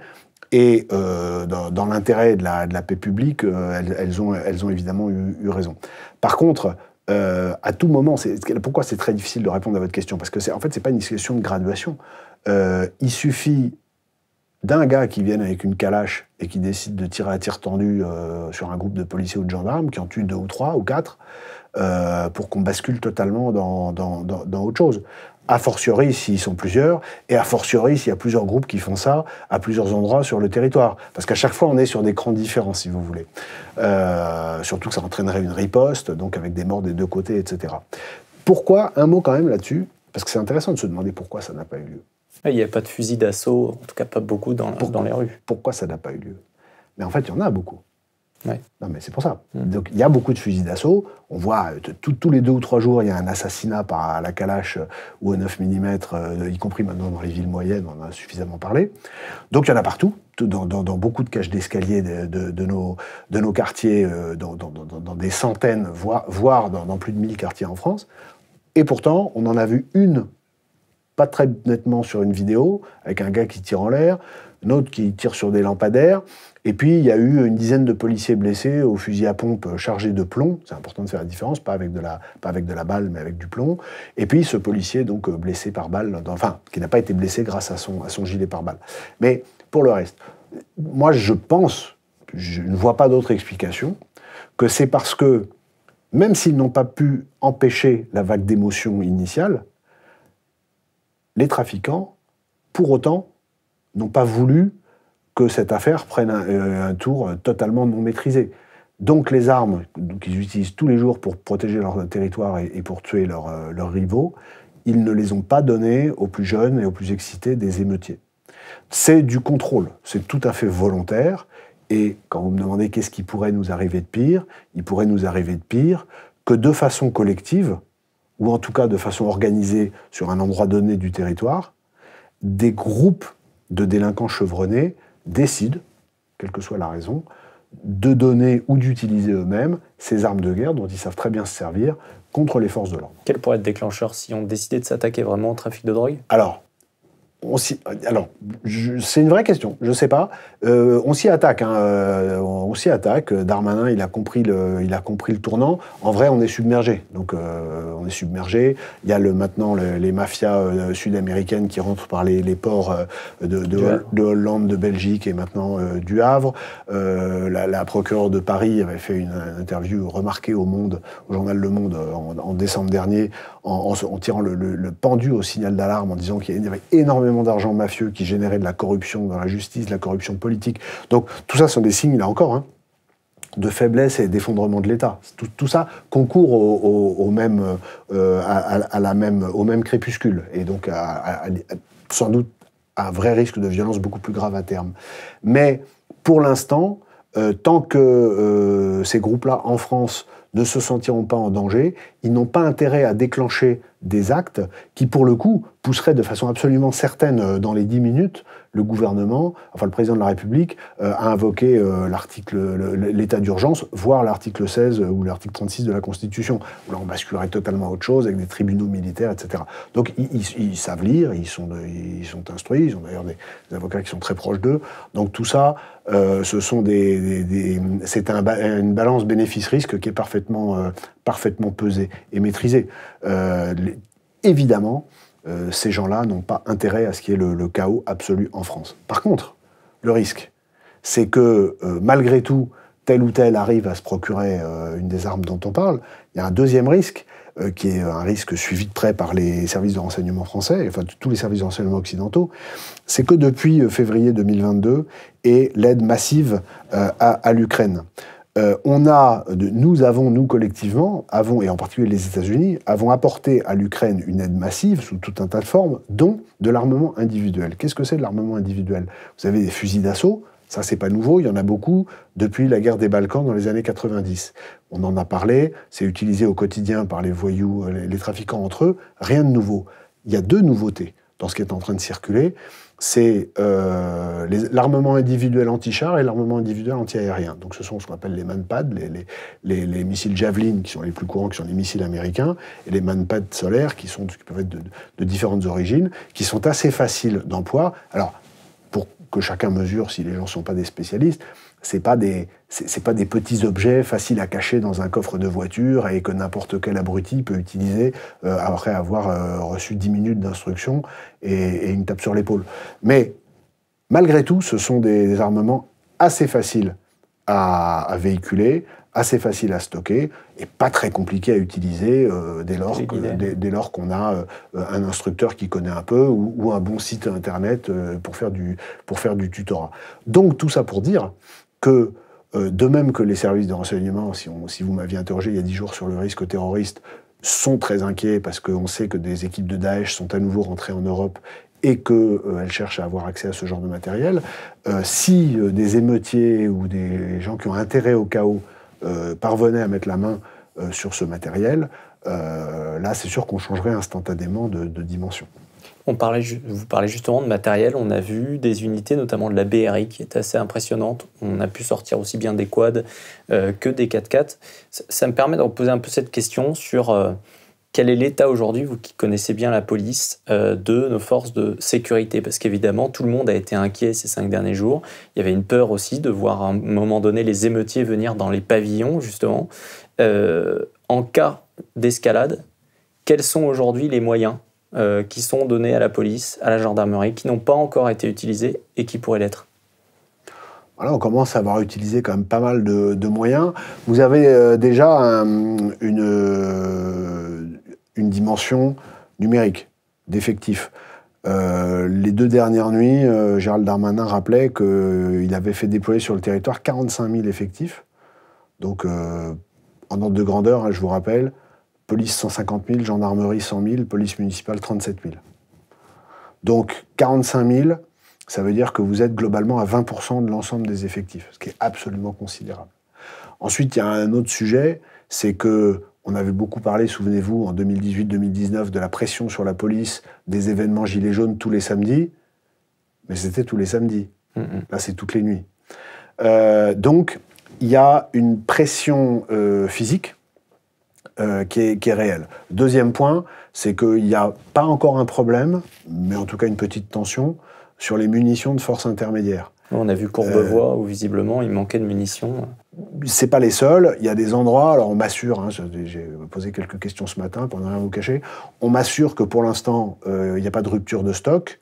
Et dans l'intérêt de la paix publique, elles ont évidemment eu raison. Par contre... à tout moment, pourquoi c'est très difficile de répondre à votre question? Parce que en fait, c'est pas une question de graduation. Il suffit d'un gars qui vienne avec une Kalach et qui décide de tirer à tir tendu sur un groupe de policiers ou de gendarmes, qui en tue 2 ou 3 ou 4, pour qu'on bascule totalement dans autre chose. A fortiori s'ils sont plusieurs, et a fortiori s'il y a plusieurs groupes qui font ça à plusieurs endroits sur le territoire. Parce qu'à chaque fois, on est sur des crans différents, si vous voulez. Surtout que ça entraînerait une riposte, donc avec des morts des deux côtés, etc. Pourquoi? Un mot quand même là-dessus, parce que c'est intéressant de se demander pourquoi ça n'a pas eu lieu. Il n'y a pas de fusil d'assaut, en tout cas pas beaucoup dans les rues. Pourquoi ça n'a pas eu lieu? Mais en fait, il y en a beaucoup. Ouais. Non mais c'est pour ça. Donc il y a beaucoup de fusils d'assaut. On voit tous les 2 ou 3 jours, il y a un assassinat par la Kalach ou au 9 mm, y compris maintenant dans les villes moyennes, on en a suffisamment parlé. Donc il y en a partout, dans beaucoup de cages d'escalier de nos quartiers, dans des centaines, voire dans plus de 1000 quartiers en France. Et pourtant, on en a vu une, pas très nettement sur une vidéo, avec un gars qui tire en l'air, un autre qui tire sur des lampadaires. Et puis, il y a eu une dizaine de policiers blessés au fusil à pompe chargé de plomb. C'est important de faire la différence, pas avec de la balle, mais avec du plomb. Et puis, ce policier, donc, blessé par balle, qui n'a pas été blessé grâce à son gilet par balle. Mais pour le reste, moi, je pense, je ne vois pas d'autre explication, que c'est parce que, même s'ils n'ont pas pu empêcher la vague d'émotion initiale, les trafiquants, pour autant, n'ont pas voulu que cette affaire prenne un tour totalement non maîtrisé. Donc les armes qu'ils utilisent tous les jours pour protéger leur territoire et pour tuer leurs rivaux, ils ne les ont pas données aux plus jeunes et aux plus excités des émeutiers. C'est du contrôle, c'est tout à fait volontaire, et quand vous me demandez qu'est-ce qui pourrait nous arriver de pire, il pourrait nous arriver de pire que de façon collective, ou en tout cas de façon organisée sur un endroit donné du territoire, des groupes de délinquants chevronnés décident, quelle que soit la raison, de donner ou d'utiliser eux-mêmes ces armes de guerre dont ils savent très bien se servir contre les forces de l'ordre. Quel pourrait être déclencheur si on décidait de s'attaquer vraiment au trafic de drogue? Alors c'est une vraie question, je ne sais pas. On s'y attaque, hein, on s'y attaque. Darmanin, il a compris le tournant. En vrai, on est submergé. Donc, on est submergé. Il y a maintenant les mafias sud-américaines qui rentrent par les ports de Hollande, de Belgique et maintenant du Havre. La procureure de Paris avait fait une interview remarquée au journal Le Monde en décembre dernier, en tirant le pendu au signal d'alarme, en disant qu'il y avait énormément d'argent mafieux qui générait de la corruption dans la justice, de la corruption politique. Donc tout ça sont des signes, là encore, hein, de faiblesse et d'effondrement de l'État. Tout ça concourt au même crépuscule, et donc sans doute à un vrai risque de violence beaucoup plus grave à terme. Mais pour l'instant, tant que ces groupes-là en France ne se sentiront pas en danger, ils n'ont pas intérêt à déclencher des actes qui, pour le coup, pousseraient de façon absolument certaine, dans les 10 minutes, le gouvernement, enfin le président de la République, à invoquer l'état d'urgence, voire l'article 16 ou l'article 36 de la Constitution. Là, on basculerait totalement à autre chose, avec des tribunaux militaires, etc. Donc, ils savent lire, ils sont instruits, ils ont d'ailleurs des avocats qui sont très proches d'eux. Donc, tout ça, c'est une balance bénéfice-risque qui est parfaitement pesée et maîtrisée. Évidemment, ces gens-là n'ont pas intérêt à ce qu'il y ait le chaos absolu en France. Par contre, le risque, c'est que malgré tout, tel ou tel arrive à se procurer une des armes dont on parle. Il y a un deuxième risque, qui est un risque suivi de près par les services de renseignement français, enfin tous les services de renseignement occidentaux, c'est que depuis février 2022 et l'aide massive à l'Ukraine, nous collectivement, et en particulier les États-Unis, avons apporté à l'Ukraine une aide massive sous tout un tas de formes, dont de l'armement individuel. Qu'est-ce que c'est de l'armement individuel? Vous avez des fusils d'assaut, ça c'est pas nouveau, il y en a beaucoup depuis la guerre des Balkans dans les années 90. On en a parlé, c'est utilisé au quotidien par les voyous, les trafiquants entre eux, rien de nouveau. Il y a deux nouveautés dans ce qui est en train de circuler. C'est l'armement individuel anti-char et l'armement individuel anti-aérien. Donc ce sont ce qu'on appelle les MANPAD, les missiles Javelin, qui sont les plus courants, qui sont les missiles américains, et les MANPAD solaires, qui peuvent être de différentes origines, qui sont assez faciles d'emploi. Alors, pour que chacun mesure si les gens ne sont pas des spécialistes, c'est pas des petits objets faciles à cacher dans un coffre de voiture et que n'importe quel abruti peut utiliser après avoir reçu 10 minutes d'instruction et une tape sur l'épaule. Mais malgré tout, ce sont des armements assez faciles à véhiculer, assez faciles à stocker et pas très compliqués à utiliser dès lors qu'on a un instructeur qui connaît un peu ou un bon site internet pour faire du tutorat. Donc tout ça pour dire que, de même que les services de renseignement, si vous m'aviez interrogé il y a 10 jours sur le risque terroriste, sont très inquiets parce qu'on sait que des équipes de Daesh sont à nouveau rentrées en Europe et qu'elles cherchent à avoir accès à ce genre de matériel, si des émeutiers ou des gens qui ont intérêt au chaos parvenaient à mettre la main sur ce matériel, là c'est sûr qu'on changerait instantanément de dimension. Vous parlez justement de matériel, on a vu des unités, notamment de la BRI, qui est assez impressionnante. On a pu sortir aussi bien des quads que des 4x4. Ça me permet de reposer un peu cette question sur quel est l'état aujourd'hui, vous qui connaissez bien la police, de nos forces de sécurité. Parce qu'évidemment, tout le monde a été inquiet ces 5 derniers jours. Il y avait une peur aussi de voir à un moment donné les émeutiers venir dans les pavillons, justement. En cas d'escalade, quels sont aujourd'hui les moyens qui sont donnés à la police, à la gendarmerie, qui n'ont pas encore été utilisés et qui pourraient l'être? Voilà, on commence à avoir utilisé quand même pas mal de moyens. Vous avez déjà une dimension numérique, d'effectifs. Les 2 dernières nuits, Gérald Darmanin rappelait qu'il avait fait déployer sur le territoire 45 000 effectifs. Donc, en ordre de grandeur, hein, je vous rappelle, police 150 000, gendarmerie 100 000, police municipale 37 000. Donc 45 000, ça veut dire que vous êtes globalement à 20% de l'ensemble des effectifs, ce qui est absolument considérable. Ensuite, il y a un autre sujet, c'est que on avait beaucoup parlé, souvenez-vous, en 2018-2019, de la pression sur la police, des événements gilets jaunes tous les samedis, mais c'était tous les samedis. Là, c'est toutes les nuits. Donc, il y a une pression physique, qui est réel. Deuxième point, c'est qu'il n'y a pas encore un problème, mais en tout cas une petite tension, sur les munitions de force intermédiaire. On a vu Courbevoie où visiblement il manquait de munitions. C'est pas les seuls, il y a des endroits, alors on m'assure, hein, j'ai posé quelques questions ce matin pour ne rien vous cacher, on m'assure que pour l'instant il n'y a pas de rupture de stock.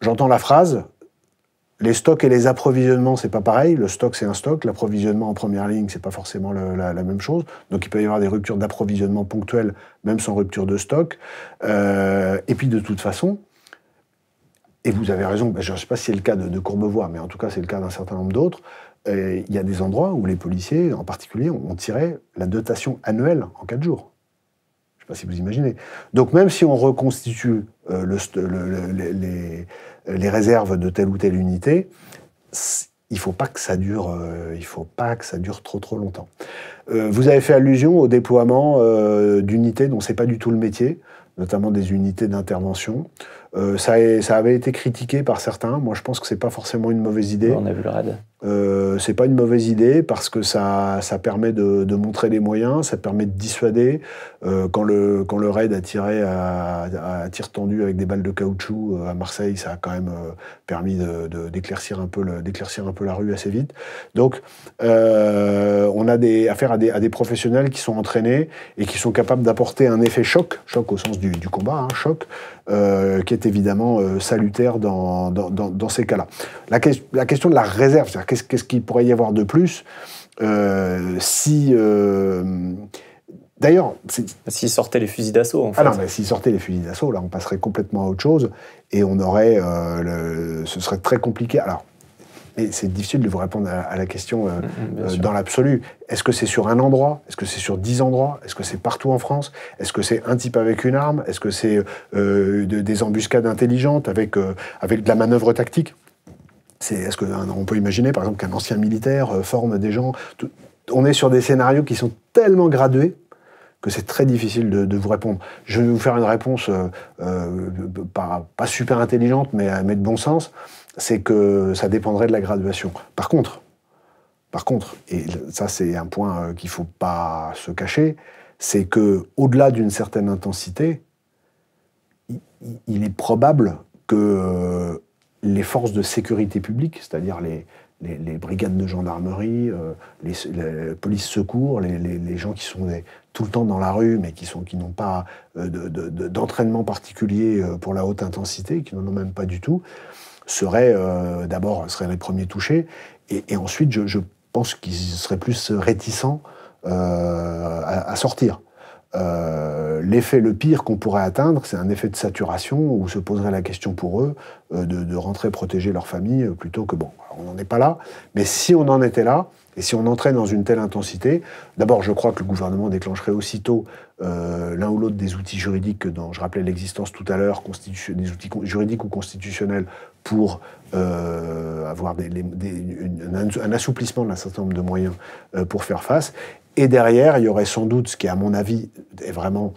J'entends la phrase, les stocks et les approvisionnements, c'est pas pareil. Le stock, c'est un stock. L'approvisionnement en première ligne, c'est pas forcément la même chose. Donc, il peut y avoir des ruptures d'approvisionnement ponctuelles, même sans rupture de stock. Et puis, de toute façon, Et vous avez raison, ben je ne sais pas si c'est le cas de Courbevoie, mais en tout cas c'est le cas d'un certain nombre d'autres. Il y a des endroits où les policiers, en particulier, ont tiré la dotation annuelle en 4 jours. Je ne sais pas si vous imaginez. Donc même si on reconstitue les réserves de telle ou telle unité, il ne faut pas que ça dure, trop longtemps. Vous avez fait allusion au déploiement d'unités dont ce n'est pas du tout le métier, notamment des unités d'intervention. Ça avait été critiqué par certains. Moi, je pense que ce n'est pas forcément une mauvaise idée. On a vu le RAID. Ce n'est pas une mauvaise idée parce que ça permet de montrer les moyens, ça permet de dissuader. Quand le RAID a tiré à tir tendu avec des balles de caoutchouc à Marseille, ça a quand même permis d'éclaircir un peu la rue assez vite. Donc, on a affaire à des professionnels qui sont entraînés et qui sont capables d'apporter un effet choc au sens du combat, hein, choc, qui est évidemment salutaire dans ces cas-là. La question de la réserve, c'est-à-dire qu'est-ce qu'il pourrait y avoir de plus si... D'ailleurs... S'ils sortaient les fusils d'assaut, en fait. Ah non, mais s'ils sortaient les fusils d'assaut, là, on passerait complètement à autre chose et on aurait... ce serait très compliqué. Alors, c'est difficile de vous répondre à la question dans l'absolu. Est-ce que c'est sur un endroit? Est-ce que c'est sur 10 endroits? Est-ce que c'est partout en France? Est-ce que c'est un type avec une arme? Est-ce que c'est des embuscades intelligentes avec de la manœuvre tactique? Est-ce qu'on peut imaginer, par exemple, qu'un ancien militaire forme des gens? On est sur des scénarios qui sont tellement gradués que c'est très difficile de vous répondre. Je vais vous faire une réponse pas super intelligente, mais de bon sens. C'est que ça dépendrait de la graduation. Par contre, et ça c'est un point qu'il ne faut pas se cacher, c'est qu'au-delà d'une certaine intensité, il est probable que les forces de sécurité publique, c'est-à-dire les brigades de gendarmerie, les polices secours, les gens qui sont tout le temps dans la rue, mais qui n'ont pas d'entraînement particulier pour la haute intensité, qui n'en ont même pas du tout, seraient les premiers touchés, et ensuite je pense qu'ils seraient plus réticents à sortir. L'effet le pire qu'on pourrait atteindre, c'est un effet de saturation où se poserait la question pour eux de rentrer protéger leur famille plutôt que, bon, on n'en est pas là, mais si on en était là, et si on entrait dans une telle intensité, d'abord je crois que le gouvernement déclencherait aussitôt l'un ou l'autre des outils juridiques dont je rappelais l'existence tout à l'heure, des outils juridiques ou constitutionnels pour avoir un assouplissement d'un certain nombre de moyens pour faire face. Et derrière, il y aurait sans doute, ce qui à mon avis est vraiment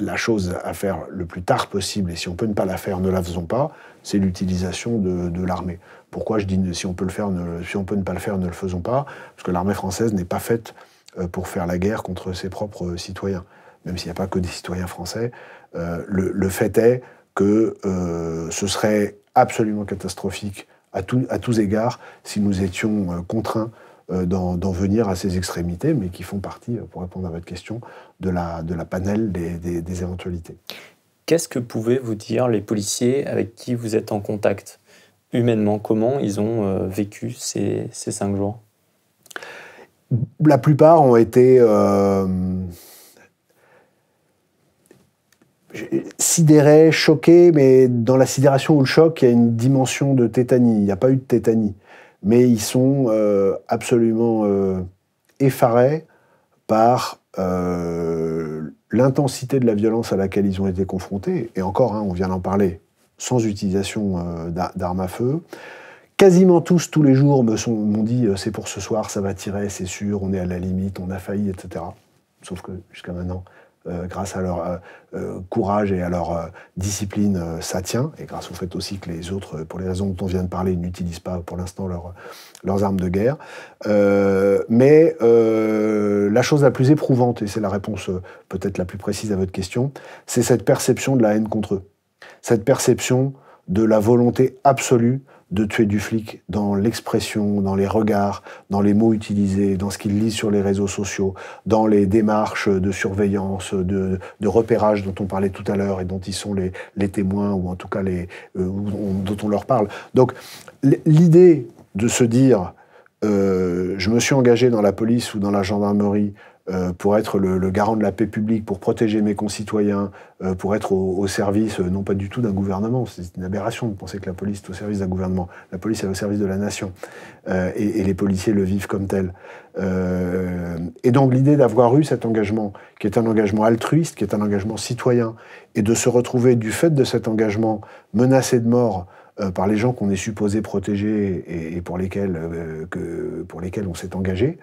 la chose à faire le plus tard possible, et si on peut ne pas la faire, ne la faisons pas, c'est l'utilisation de l'armée. Pourquoi je dis si on peut le faire, si on peut ne pas le faire, ne le faisons pas? Parce que l'armée française n'est pas faite pour faire la guerre contre ses propres citoyens, même s'il n'y a pas que des citoyens français. Le fait est que ce serait absolument catastrophique à tous égards si nous étions contraints d'en venir à ces extrémités, mais qui font partie, pour répondre à votre question, de la panel des éventualités. Qu'est-ce que pouvaient vous dire les policiers avec qui vous êtes en contact? Humainement, comment ils ont vécu ces 5 jours? La plupart ont été sidérés, choqués, mais dans la sidération ou le choc, il y a une dimension de tétanie. Il n'y a pas eu de tétanie. Mais ils sont absolument effarés par l'intensité de la violence à laquelle ils ont été confrontés. Et encore, hein, on vient d'en parler, sans utilisation d'armes à feu. Quasiment tous les jours, m'ont dit « c'est pour ce soir, ça va tirer, c'est sûr, on est à la limite, on a failli, etc. » Sauf que jusqu'à maintenant, grâce à leur courage et à leur discipline, ça tient, et grâce au fait aussi que les autres, pour les raisons dont on vient de parler, n'utilisent pas pour l'instant leurs armes de guerre. Mais la chose la plus éprouvante, et c'est la réponse peut-être la plus précise à votre question, c'est cette perception de la haine contre eux. Cette perception de la volonté absolue de tuer du flic dans l'expression, dans les regards, dans les mots utilisés, dans ce qu'ils lisent sur les réseaux sociaux, dans les démarches de surveillance, de repérage dont on parlait tout à l'heure et dont ils sont les témoins, ou en tout cas dont on leur parle. Donc l'idée de se dire « je me suis engagé dans la police ou dans la gendarmerie pour être le garant de la paix publique, pour protéger mes concitoyens, pour être au service, non pas du tout d'un gouvernement, c'est une aberration de penser que la police est au service d'un gouvernement, la police est au service de la nation, et les policiers le vivent comme tel. Et donc l'idée d'avoir eu cet engagement, qui est un engagement altruiste, qui est un engagement citoyen, et de se retrouver du fait de cet engagement menacé de mort, par les gens qu'on est supposé protéger et pour lesquels on s'est engagé,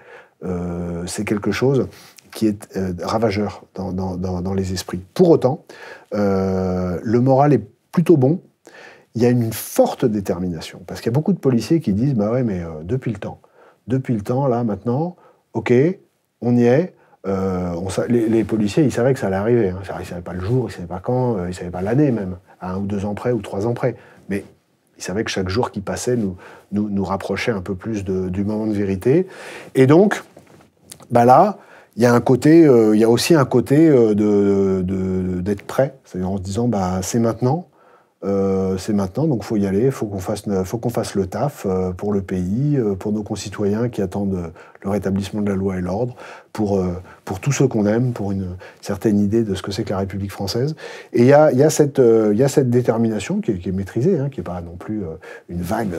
c'est quelque chose qui est ravageur dans les esprits. Pour autant, le moral est plutôt bon. Il y a une forte détermination, parce qu'il y a beaucoup de policiers qui disent « bah ouais, mais depuis le temps, là, maintenant, ok, on y est ». Les policiers, ils savaient que ça allait arriver. Hein. Ils ne savaient pas le jour, ils ne savaient pas quand, ils ne savaient pas l'année même, à 1 ou 2 ans près ou 3 ans près. Mais ils savaient que chaque jour qui passait nous rapprochait un peu plus du moment de vérité. Et donc, bah là, il y a un côté, il y a aussi un côté d'être prêt, c'est-à-dire en se disant, bah, c'est maintenant, donc il faut y aller, il faut qu'on fasse le taf pour le pays, pour nos concitoyens qui attendent le rétablissement de la loi et l'ordre, pour tous ceux qu'on aime, pour une certaine idée de ce que c'est que la République française. Et il y a cette détermination qui est maîtrisée, hein, qui n'est pas non plus une vague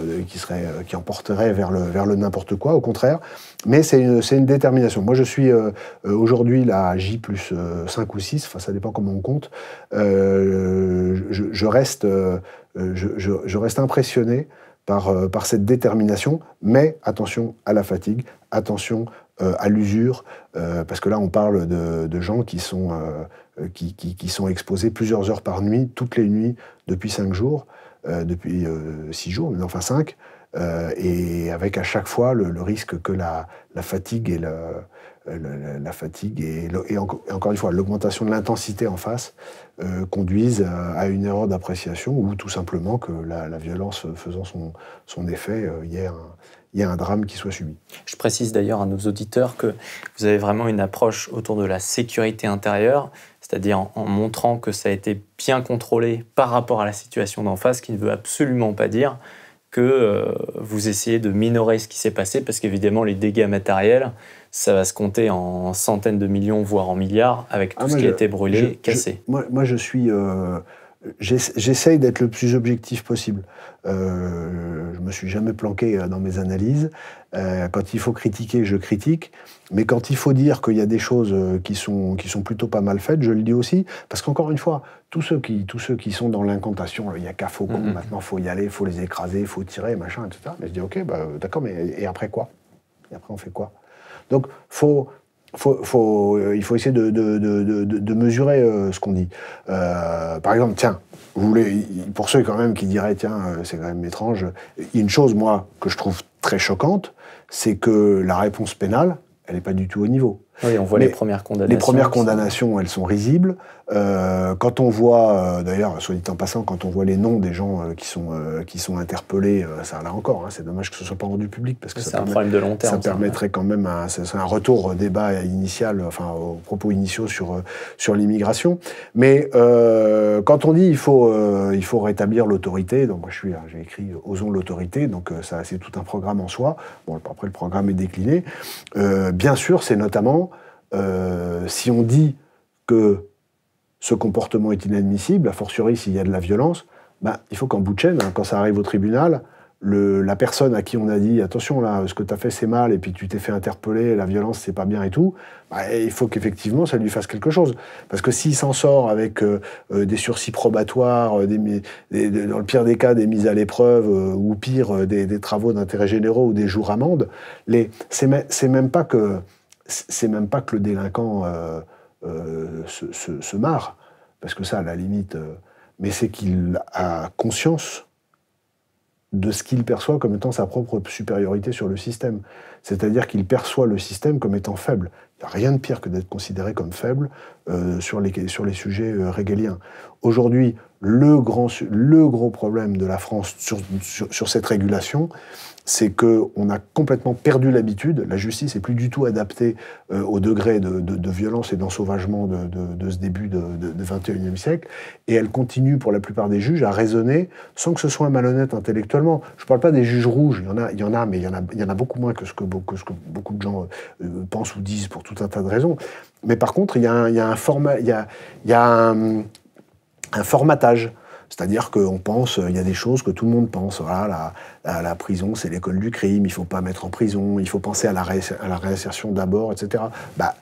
qui emporterait vers le n'importe quoi, au contraire, mais c'est une détermination. Moi, je suis aujourd'hui la J plus 5 ou 6, enfin, ça dépend comment on compte, je reste impressionné par cette détermination, mais attention à la fatigue, attention à l'usure, parce que là on parle de gens qui sont exposés plusieurs heures par nuit, toutes les nuits, depuis 5 jours, depuis 6 jours, mais enfin 5, et avec à chaque fois le risque que la fatigue et encore une fois l'augmentation de l'intensité en face conduisent à une erreur d'appréciation, ou tout simplement que la violence faisant son effet, il y a un drame qui soit subi. Je précise d'ailleurs à nos auditeurs que vous avez vraiment une approche autour de la sécurité intérieure, c'est-à-dire en montrant que ça a été bien contrôlé par rapport à la situation d'en face, qui ne veut absolument pas dire que vous essayez de minorer ce qui s'est passé, parce qu'évidemment, les dégâts matériels, ça va se compter en centaines de millions, voire en milliards, avec tout ce qui a été brûlé, cassé. Moi, je suis... j'essaye d'être le plus objectif possible. Je me suis jamais planqué dans mes analyses. Quand il faut critiquer, je critique. Mais quand il faut dire qu'il y a des choses qui sont plutôt pas mal faites, je le dis aussi. Parce qu'encore une fois, tous ceux qui sont dans l'incantation, il n'y a qu'à faux, maintenant il faut y aller, il faut les écraser, il faut tirer, machin, etc. Mais je dis, ok, bah, d'accord, mais et après quoi? Et après on fait quoi? Donc il faut essayer de mesurer ce qu'on dit. Par exemple, tiens, pour ceux quand même qui diraient, tiens, c'est quand même étrange, une chose, moi, que je trouve très choquante, c'est que la réponse pénale, elle n'est pas du tout au niveau. Oui, on voit les premières condamnations. Les premières condamnations, elles sont risibles. Quand on voit, d'ailleurs, soit dit en passant, quand on voit les noms des gens qui sont interpellés, ça là encore, hein, c'est dommage que ce ne soit pas rendu public, parce que ça, un problème de long terme, ça permettrait quand même un retour au débat initial, enfin aux propos initiaux sur l'immigration. Mais quand on dit il faut rétablir l'autorité, donc moi j'ai écrit Osons l'autorité, donc ça c'est tout un programme en soi. Bon, après le programme est décliné. Bien sûr, c'est notamment si on dit que ce comportement est inadmissible, a fortiori s'il y a de la violence, bah, il faut qu'en bout de chaîne, hein, quand ça arrive au tribunal, la personne à qui on a dit « attention, là, ce que tu as fait, c'est mal, et puis tu t'es fait interpeller, la violence, c'est pas bien et tout bah, », il faut qu'effectivement, ça lui fasse quelque chose. Parce que s'il s'en sort avec des sursis probatoires, dans le pire des cas, des mises à l'épreuve, ou pire, des travaux d'intérêt généraux ou des jours amendes, c'est même pas que le délinquant se marre, parce que ça, à la limite, mais c'est qu'il a conscience de ce qu'il perçoit comme étant sa propre supériorité sur le système. C'est-à-dire qu'il perçoit le système comme étant faible. Il n'y a rien de pire que d'être considéré comme faible sur les sujets régaliens. Aujourd'hui, le gros problème de la France sur cette régulation, c'est qu'on a complètement perdu l'habitude, la justice n'est plus du tout adaptée au degré de violence et d'ensauvagement de ce début de XXIe siècle, et elle continue pour la plupart des juges à raisonner sans que ce soit malhonnête intellectuellement. Je ne parle pas des juges rouges, il y en a, mais il y en a beaucoup moins que ce que beaucoup de gens pensent ou disent pour tout tout un tas de raisons. Mais par contre, il y a un formatage. C'est-à-dire qu'on pense, il y a des choses que tout le monde pense. Voilà, la prison, c'est l'école du crime, il ne faut pas mettre en prison, il faut penser à la réinsertion d'abord, etc. Bah,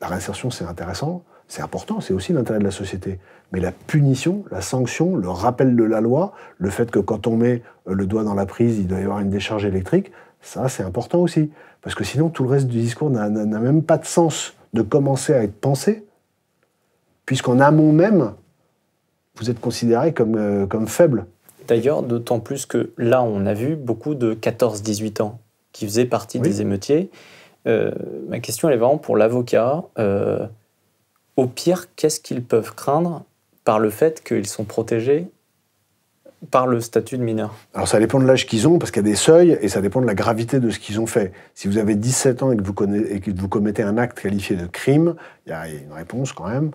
la réinsertion, c'est intéressant, c'est important, c'est aussi l'intérêt de la société. Mais la punition, la sanction, le rappel de la loi, le fait que quand on met le doigt dans la prise, il doit y avoir une décharge électrique, ça, c'est important aussi. Parce que sinon, tout le reste du discours n'a même pas de sens de commencer à être pensé, puisqu'en amont même, vous êtes considéré comme faible. D'ailleurs, d'autant plus que là, on a vu beaucoup de 14-18 ans qui faisaient partie des émeutiers. Ma question, elle est vraiment pour l'avocat. Au pire, qu'est-ce qu'ils peuvent craindre par le fait qu'ils sont protégés par le statut de mineur? Alors, ça dépend de l'âge qu'ils ont, parce qu'il y a des seuils, et ça dépend de la gravité de ce qu'ils ont fait. Si vous avez 17 ans et que vous commettez un acte qualifié de crime, il y a une réponse quand même.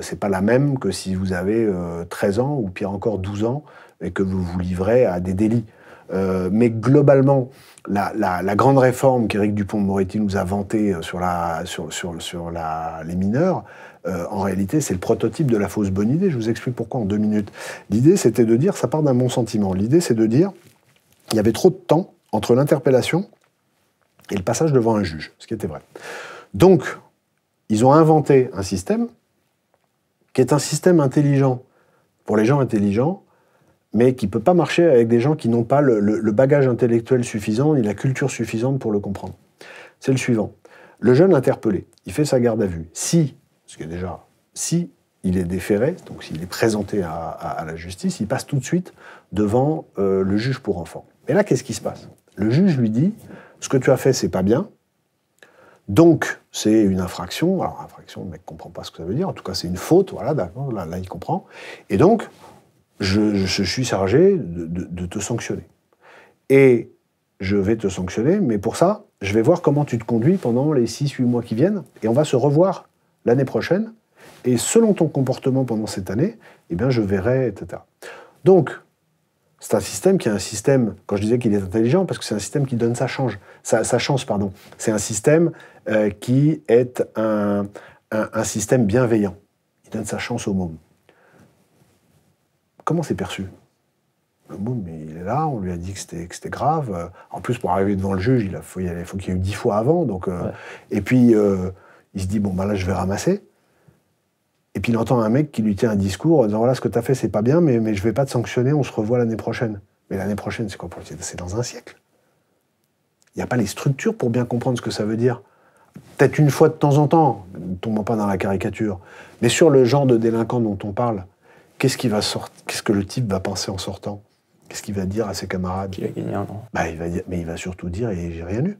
C'est pas la même que si vous avez 13 ans ou pire encore 12 ans et que vous vous livrez à des délits. Mais globalement, la grande réforme qu'Éric Dupond-Moretti nous a vantée sur les mineurs, en réalité, c'est le prototype de la fausse bonne idée. Je vous explique pourquoi en 2 minutes. L'idée, c'était de dire, ça part d'un bon sentiment. L'idée, c'est de dire, il y avait trop de temps entre l'interpellation et le passage devant un juge, ce qui était vrai. Donc, ils ont inventé un système qui est un système intelligent pour les gens intelligents, mais qui ne peut pas marcher avec des gens qui n'ont pas le bagage intellectuel suffisant ni la culture suffisante pour le comprendre. C'est le suivant. Le jeune interpellé, il fait sa garde à vue. Si il est déféré, donc s'il est présenté à la justice, il passe tout de suite devant le juge pour enfants. Et là, qu'est-ce qui se passe? Le juge lui dit, ce que tu as fait, c'est pas bien. Donc, c'est une infraction. Alors, infraction, le mec ne comprend pas ce que ça veut dire. En tout cas, c'est une faute. Voilà, d'accord, là, il comprend. Et donc, je suis chargé de te sanctionner. Et je vais te sanctionner, mais pour ça, je vais voir comment tu te conduis pendant les 6-8 mois qui viennent. Et on va se revoir l'année prochaine. Et selon ton comportement pendant cette année, eh bien, je verrai, etc. Donc, c'est un système qui est un système, quand je disais qu'il est intelligent, parce que c'est un système qui donne sa chance. C'est un système qui est un système bienveillant. Il donne sa chance au môme. Comment c'est perçu? Le môme, il est là, on lui a dit que c'était grave. En plus, pour arriver devant le juge, il faut qu'il y ait eu 10 fois avant. Donc, et puis, il se dit, bon, ben là, je vais ramasser. Et puis il entend un mec qui lui tient un discours en disant « Voilà, ce que tu as fait, c'est pas bien, mais je vais pas te sanctionner, on se revoit l'année prochaine. » Mais l'année prochaine, c'est quoi? C'est dans un siècle. Il n'y a pas les structures pour bien comprendre ce que ça veut dire. Peut-être une fois de temps en temps, ne tombons pas dans la caricature. Mais sur le genre de délinquant dont on parle, qu'est-ce que le type va penser en sortant? Qu'est-ce qu'il va dire à ses camarades? Il a gagné un an. Bah, il va surtout dire « J'ai rien eu. »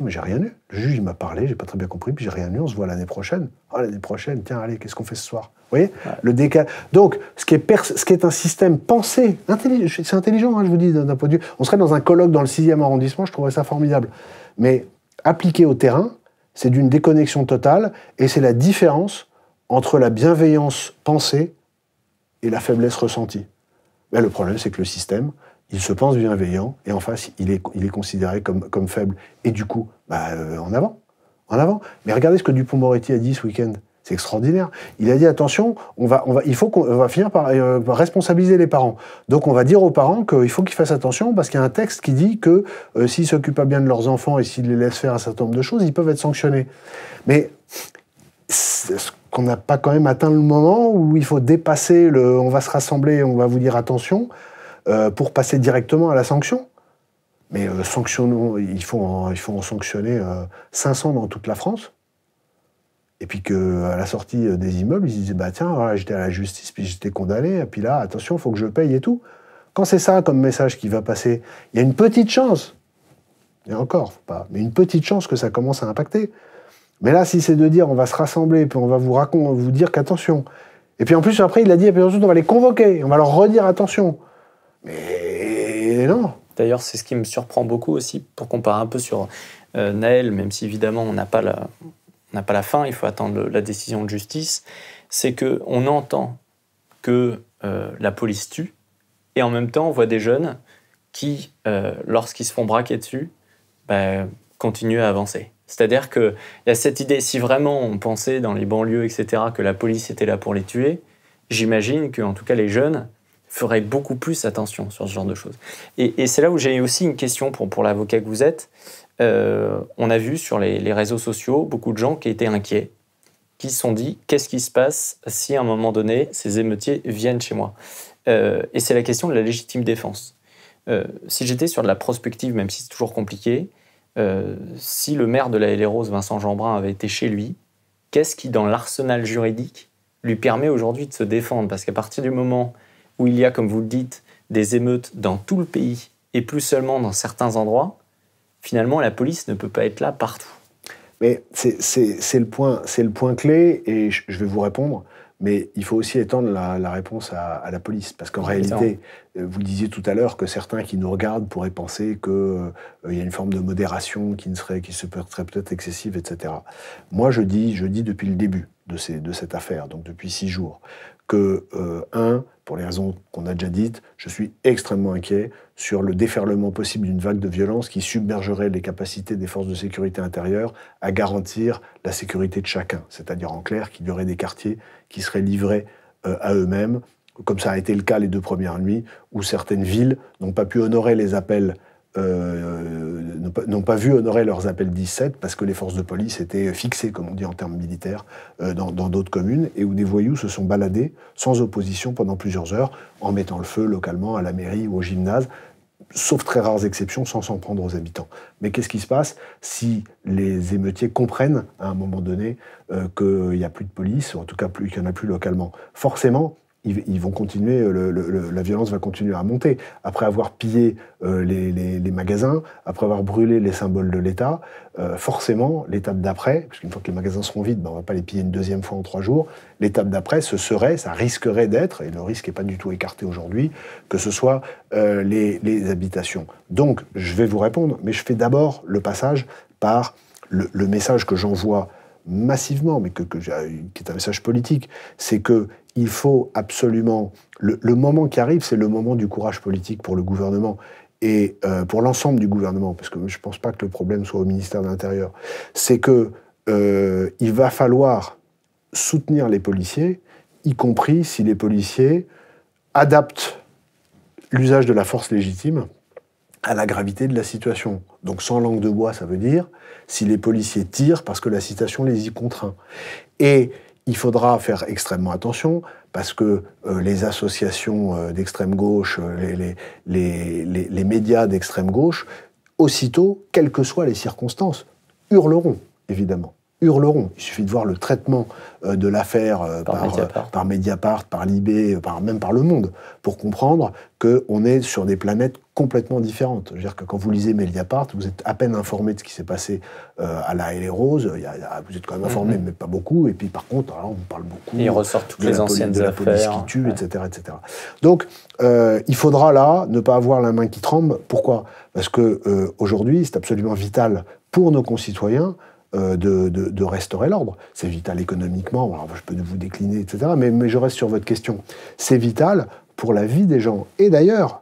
Mais j'ai rien eu. Le juge, il m'a parlé, j'ai pas très bien compris, puis j'ai rien eu, on se voit l'année prochaine. Ah, l'année prochaine, tiens, allez, qu'est-ce qu'on fait ce soir? Vous voyez? Ouais. Le décalage. Donc, ce qui est un système pensé, c'est intelligent, hein, je vous dis, d'un point de vue. On serait dans un colloque dans le 6e arrondissement, je trouverais ça formidable. Mais appliqué au terrain, c'est d'une déconnexion totale, et c'est la différence entre la bienveillance pensée et la faiblesse ressentie. Mais le problème, c'est que le système, il se pense bienveillant, et en face, il est considéré comme faible. Et du coup, bah, en avant. Mais regardez ce que Dupond-Moretti a dit ce week-end. C'est extraordinaire. Il a dit, attention, on va finir par responsabiliser les parents. Donc on va dire aux parents qu'il faut qu'ils fassent attention, parce qu'il y a un texte qui dit que s'ils ne s'occupent pas bien de leurs enfants et s'ils les laissent faire un certain nombre de choses, ils peuvent être sanctionnés. Mais ce qu'on n'a pas quand même atteint le moment où il faut dépasser le « on va se rassembler, on va vous dire attention », pour passer directement à la sanction. Mais sanctionnons, il faut en sanctionner 500 dans toute la France. Et puis qu'à la sortie des immeubles, ils se disaient, bah tiens, voilà, j'étais à la justice, puis j'étais condamné, et puis là, attention, il faut que je paye et tout. Quand c'est ça comme message qui va passer, il y a une petite chance, et encore, faut pas, mais une petite chance que ça commence à impacter. Mais là, si c'est de dire, on va se rassembler, puis on va vous dire qu'attention. Et puis en plus, après, il a dit, et puis ensuite, on va les convoquer, on va leur redire attention. Mais non. D'ailleurs, c'est ce qui me surprend beaucoup aussi, pour comparer un peu sur Naël, même si évidemment on n'a pas la fin, il faut attendre la décision de justice, c'est qu'on entend que la police tue, et en même temps on voit des jeunes qui, lorsqu'ils se font braquer dessus, bah, continuent à avancer. C'est-à-dire qu'il y a cette idée, si vraiment on pensait dans les banlieues, etc., que la police était là pour les tuer, j'imagine qu'en tout cas les jeunes feraient beaucoup plus attention sur ce genre de choses. Et c'est là où j'ai aussi une question pour l'avocat que vous êtes. On a vu sur les réseaux sociaux beaucoup de gens qui étaient inquiets, qui se sont dit, qu'est-ce qui se passe si à un moment donné, ces émeutiers viennent chez moi ? Et c'est la question de la légitime défense. Si j'étais sur de la prospective, même si c'est toujours compliqué, si le maire de la L'Haÿ-les-Roses, Vincent Jeanbrun, avait été chez lui, qu'est-ce qui, dans l'arsenal juridique, lui permet aujourd'hui de se défendre? Parce qu'à partir du moment où il y a, comme vous le dites, des émeutes dans tout le pays et plus seulement dans certains endroits, finalement, la police ne peut pas être là partout. Mais c'est le point clé, et je vais vous répondre. Mais il faut aussi étendre la réponse à la police. Parce qu'en réalité, vous le disiez tout à l'heure, que certains qui nous regardent pourraient penser qu'il y a une forme de modération qui se porterait peut-être excessive, etc. Moi, je dis depuis le début de cette affaire, donc depuis 6 jours, que, pour les raisons qu'on a déjà dites, je suis extrêmement inquiet sur le déferlement possible d'une vague de violence qui submergerait les capacités des forces de sécurité intérieure à garantir la sécurité de chacun. C'est-à-dire, en clair, qu'il y aurait des quartiers qui seraient livrés à eux-mêmes, comme ça a été le cas les 2 premières nuits, où certaines villes n'ont pas pu honorer les appels, n'ont pas vu honorer leurs appels 17, parce que les forces de police étaient fixées, comme on dit en termes militaires, dans d'autres communes, et où des voyous se sont baladés sans opposition pendant plusieurs heures, en mettant le feu localement à la mairie ou au gymnase, sauf très rares exceptions, sans s'en prendre aux habitants. Mais qu'est-ce qui se passe si les émeutiers comprennent, à un moment donné, qu'il n'y a plus de police, ou en tout cas qu'il n'y en a plus localement? Forcément, ils vont continuer, la violence va continuer à monter. Après avoir pillé les magasins, après avoir brûlé les symboles de l'État, forcément, l'étape d'après, parce qu'une fois que les magasins seront vides, on ne va pas les piller une 2e fois en 3 jours, l'étape d'après, ça risquerait d'être, et le risque n'est pas du tout écarté aujourd'hui, que ce soit les habitations. Donc, je vais vous répondre, mais je fais d'abord le passage par le message que j'envoie massivement, mais qui est un message politique, c'est que il faut absolument... Le moment qui arrive, c'est le moment du courage politique pour le gouvernement et pour l'ensemble du gouvernement, parce que je ne pense pas que le problème soit au ministère de l'Intérieur. C'est que il va falloir soutenir les policiers, y compris si les policiers adaptent l'usage de la force légitime à la gravité de la situation. Donc sans langue de bois, ça veut dire si les policiers tirent parce que la situation les y contraint. Et il faudra faire extrêmement attention parce que les associations d'extrême gauche, les médias d'extrême gauche, aussitôt, quelles que soient les circonstances, hurleront, évidemment. Hurleront. Il suffit de voir le traitement de l'affaire par Mediapart, par Libé, même par Le Monde, pour comprendre qu'on est sur des planètes complètement différentes. Je veux dire que quand vous lisez Mediapart, vous êtes à peine informé de ce qui s'est passé à la L'Haÿ-les-Roses. Vous êtes quand même informé, mais pas beaucoup. Et puis par contre, alors, on vous parle beaucoup il ressort toutes les anciennes affaires, de la police qui tue, etc., etc. Donc, il faudra là ne pas avoir la main qui tremble. Pourquoi? Parce qu'aujourd'hui, c'est absolument vital pour nos concitoyens de restaurer l'ordre. C'est vital économiquement, alors je peux vous décliner, etc., mais je reste sur votre question. C'est vital pour la vie des gens. Et d'ailleurs,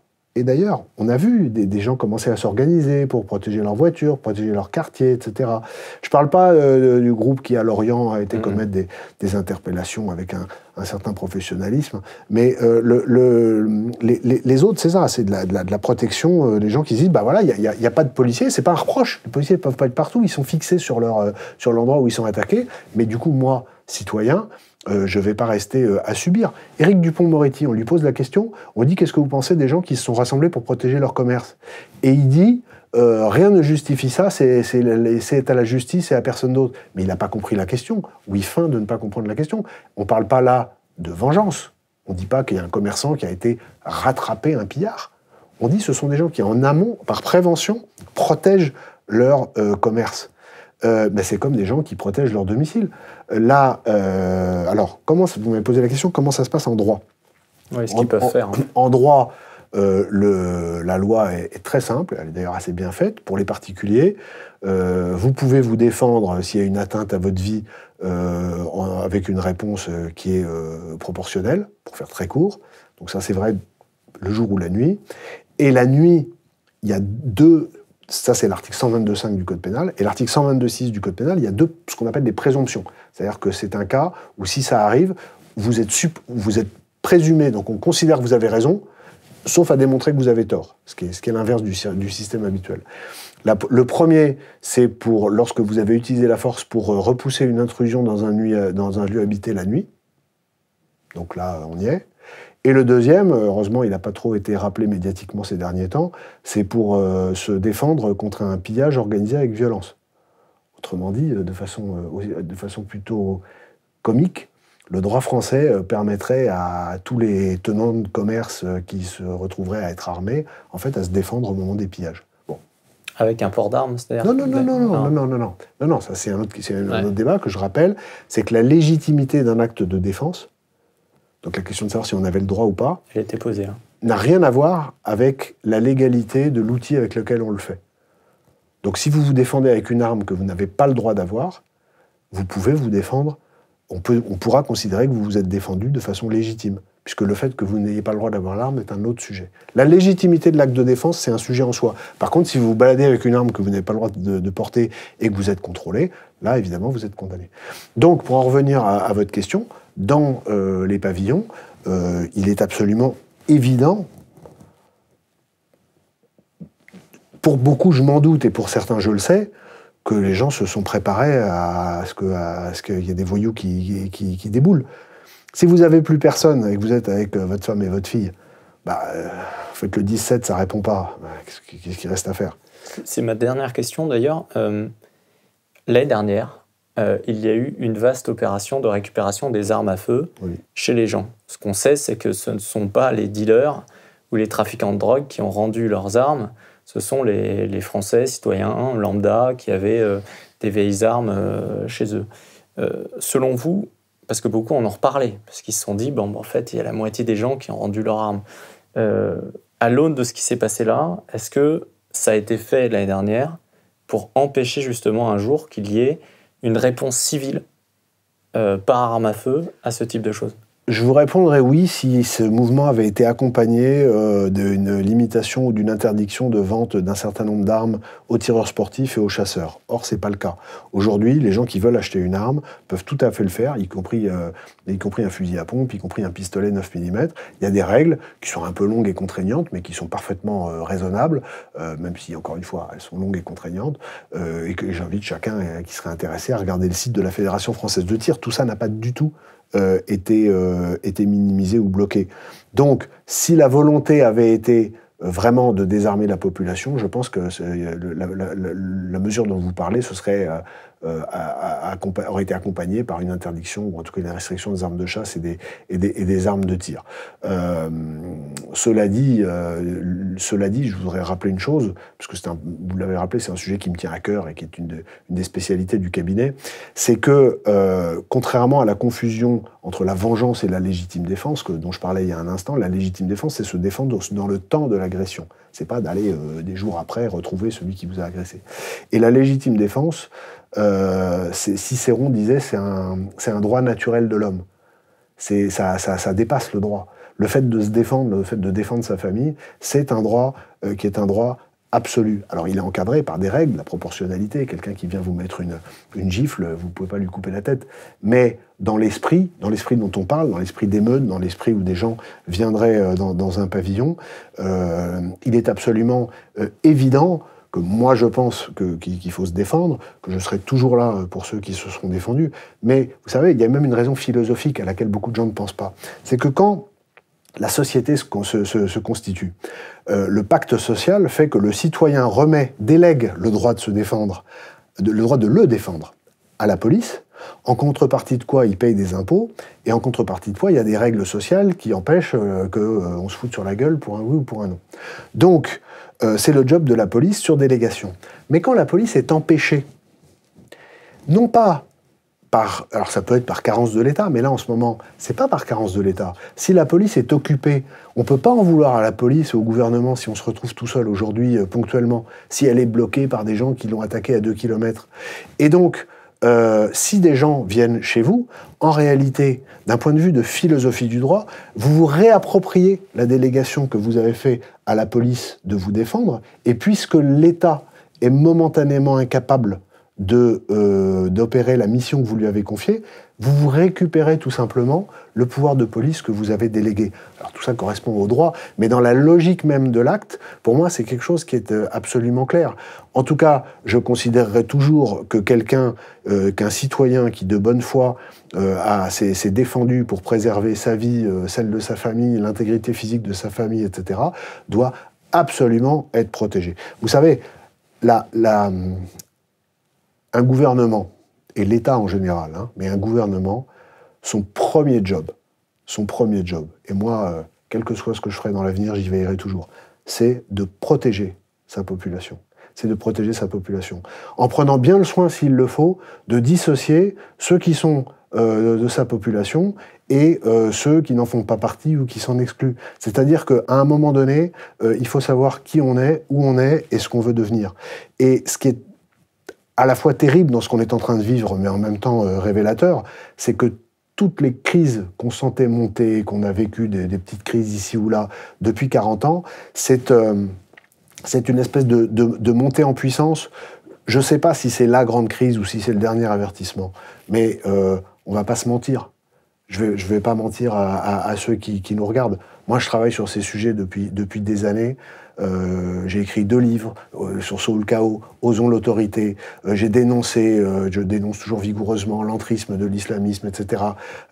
on a vu des gens commencer à s'organiser pour protéger leur voiture, protéger leur quartier, etc. Je ne parle pas du groupe qui, à Lorient, a été commettre des interpellations avec un certain professionnalisme, mais les autres, c'est ça, c'est de la protection des gens qui se disent, bah voilà, il n'y a pas de policiers, c'est pas un reproche, les policiers ne peuvent pas être partout, ils sont fixés sur sur l'endroit où ils sont attaqués, mais du coup, moi, citoyen, je ne vais pas rester à subir. Éric Dupond-Moretti, on lui pose la question, on dit « Qu'est-ce que vous pensez des gens qui se sont rassemblés pour protéger leur commerce ?» Et il dit « Rien ne justifie ça, c'est à la justice et à personne d'autre. » Mais il n'a pas compris la question. Oui, fin de ne pas comprendre la question. On ne parle pas là de vengeance. On ne dit pas qu'il y a un commerçant qui a été rattrapé un pillard. On dit que ce sont des gens qui, en amont, par prévention, protègent leur commerce. Ben c'est comme des gens qui protègent leur domicile. Là, alors, vous m'avez posé la question, comment ça se passe en droit? Oui, ce qu'ils peuvent faire. Hein. En droit, la loi est très simple, elle est d'ailleurs assez bien faite. Pour les particuliers, vous pouvez vous défendre s'il y a une atteinte à votre vie avec une réponse qui est proportionnelle, pour faire très court. Donc ça, c'est vrai le jour ou la nuit. Et la nuit, il y a deux Ça, c'est l'article 122.5 du Code pénal. Et l'article 122.6 du Code pénal, il y a ce qu'on appelle des présomptions. C'est-à-dire que c'est un cas où, si ça arrive, vous êtes présumé, donc on considère que vous avez raison, sauf à démontrer que vous avez tort, ce qui est l'inverse du système habituel. Le premier, c'est pour lorsque vous avez utilisé la force pour repousser une intrusion dans un lieu habité la nuit. Donc là, on y est. Et le deuxième, heureusement, il n'a pas trop été rappelé médiatiquement ces derniers temps, c'est pour se défendre contre un pillage organisé avec violence. Autrement dit, de façon plutôt comique, le droit français permettrait à tous les tenants de commerce qui se retrouveraient à être armés, en fait, à se défendre au moment des pillages. Bon. Avec un port d'armes, c'est-à-dire? Non, ça c'est un autre débat que je rappelle, c'est que la légitimité d'un acte de défense, donc la question de savoir si on avait le droit ou pas, elle était posée, hein, n'a rien à voir avec la légalité de l'outil avec lequel on le fait. Donc si vous vous défendez avec une arme que vous n'avez pas le droit d'avoir, vous pouvez vous défendre. On pourra considérer que vous vous êtes défendu de façon légitime, puisque le fait que vous n'ayez pas le droit d'avoir l'arme est un autre sujet. La légitimité de l'acte de défense, c'est un sujet en soi. Par contre, si vous vous baladez avec une arme que vous n'avez pas le droit de porter et que vous êtes contrôlé, là, évidemment, vous êtes condamné. Donc, pour en revenir à votre question, dans les pavillons, il est absolument évident, pour beaucoup, je m'en doute, et pour certains, je le sais, que les gens se sont préparés à ce qu'il y ait des voyous qui déboulent. Si vous n'avez plus personne et que vous êtes avec votre femme et votre fille, bah, faites le 17, ça ne répond pas. Qu'est-ce qu'il reste à faire? C'est ma dernière question d'ailleurs. L'année dernière, il y a eu une vaste opération de récupération des armes à feu, oui, chez les gens. Ce qu'on sait, c'est que ce ne sont pas les dealers ou les trafiquants de drogue qui ont rendu leurs armes. Ce sont les Français, citoyens, lambda, qui avaient des vieilles armes chez eux. Selon vous, parce que beaucoup en ont reparlé, parce qu'ils se sont dit, bon, en fait, il y a la moitié des gens qui ont rendu leurs armes. À l'aune de ce qui s'est passé là, est-ce que ça a été fait l'année dernière pour empêcher justement un jour qu'il y ait une réponse civile par arme à feu à ce type de choses ? Je vous répondrai oui si ce mouvement avait été accompagné d'une limitation ou d'une interdiction de vente d'un certain nombre d'armes aux tireurs sportifs et aux chasseurs. Or, ce n'est pas le cas. Aujourd'hui, les gens qui veulent acheter une arme peuvent tout à fait le faire, y compris un fusil à pompe, y compris un pistolet 9 mm. Il y a des règles qui sont un peu longues et contraignantes, mais qui sont parfaitement raisonnables, même si, encore une fois, elles sont longues et contraignantes, et que j'invite chacun qui serait intéressé à regarder le site de la Fédération française de tir. Tout ça n'a pas du tout était minimisé ou bloqué. Donc, si la volonté avait été vraiment de désarmer la population, je pense que la mesure dont vous parlez aurait été accompagnée par une interdiction, ou en tout cas une restriction des armes de chasse et des armes de tir. Cela dit, je voudrais rappeler une chose, parce que vous l'avez rappelé, c'est un sujet qui me tient à cœur et qui est une des spécialités du cabinet, c'est que, contrairement à la confusion entre la vengeance et la légitime défense, dont je parlais il y a un instant, la légitime défense, c'est se défendre dans le temps de l'agression. C'est pas d'aller des jours après retrouver celui qui vous a agressé. Et la légitime défense, Cicéron disait, c'est un droit naturel de l'homme. Ça dépasse le droit. Le fait de se défendre, le fait de défendre sa famille, c'est un droit qui est un droit absolu. Alors il est encadré par des règles, la proportionnalité, quelqu'un qui vient vous mettre une gifle, vous ne pouvez pas lui couper la tête. Mais dans l'esprit dont on parle, dans l'esprit d'émeute, dans l'esprit où des gens viendraient dans un pavillon, il est absolument évident que moi je pense qu'il faut se défendre, que je serai toujours là pour ceux qui se seront défendus. Mais vous savez, il y a même une raison philosophique à laquelle beaucoup de gens ne pensent pas. C'est que quand la société se constitue, le pacte social fait que le citoyen délègue le droit de se défendre, le droit de le défendre à la police, en contrepartie de quoi il paye des impôts, et en contrepartie de quoi il y a des règles sociales qui empêchent qu'on se foute sur la gueule pour un oui ou pour un non. Donc, c'est le job de la police sur délégation. Mais quand la police est empêchée, non pas alors ça peut être par carence de l'État, mais là en ce moment, c'est pas par carence de l'État. Si la police est occupée, on peut pas en vouloir à la police et au gouvernement si on se retrouve tout seul aujourd'hui ponctuellement, si elle est bloquée par des gens qui l'ont attaquée à 2 km. Et donc, si des gens viennent chez vous, en réalité, d'un point de vue de philosophie du droit, vous vous réappropriez la délégation que vous avez faite à la police de vous défendre, et puisque l'État est momentanément incapable d'opérer la mission que vous lui avez confiée, vous vous récupérez tout simplement le pouvoir de police que vous avez délégué. Alors tout ça correspond au droit, mais dans la logique même de l'acte, pour moi c'est quelque chose qui est absolument clair. En tout cas, je considérerais toujours que qu'un citoyen qui de bonne foi s'est défendu pour préserver sa vie, celle de sa famille, l'intégrité physique de sa famille, etc., doit absolument être protégé. Vous savez, un gouvernement, et l'État en général, hein, mais un gouvernement, son premier job, et moi, quel que soit ce que je ferai dans l'avenir, j'y veillerai toujours, c'est de protéger sa population. En prenant bien le soin, s'il le faut, de dissocier ceux qui sont de sa population et ceux qui n'en font pas partie ou qui s'en excluent. C'est-à-dire qu'à un moment donné, il faut savoir qui on est, où on est et ce qu'on veut devenir. Et ce qui est à la fois terrible dans ce qu'on est en train de vivre, mais en même temps révélateur, c'est que toutes les crises qu'on sentait monter, qu'on a vécues, des petites crises ici ou là, depuis 40 ans, c'est une espèce de montée en puissance. Je ne sais pas si c'est la grande crise ou si c'est le dernier avertissement, mais on ne va pas se mentir. Je vais pas mentir à ceux qui nous regardent. Moi, je travaille sur ces sujets depuis des années. J'ai écrit 2 livres sur Saul Chaos, Osons l'autorité. J'ai dénoncé, je dénonce toujours vigoureusement l'entrisme de l'islamisme, etc.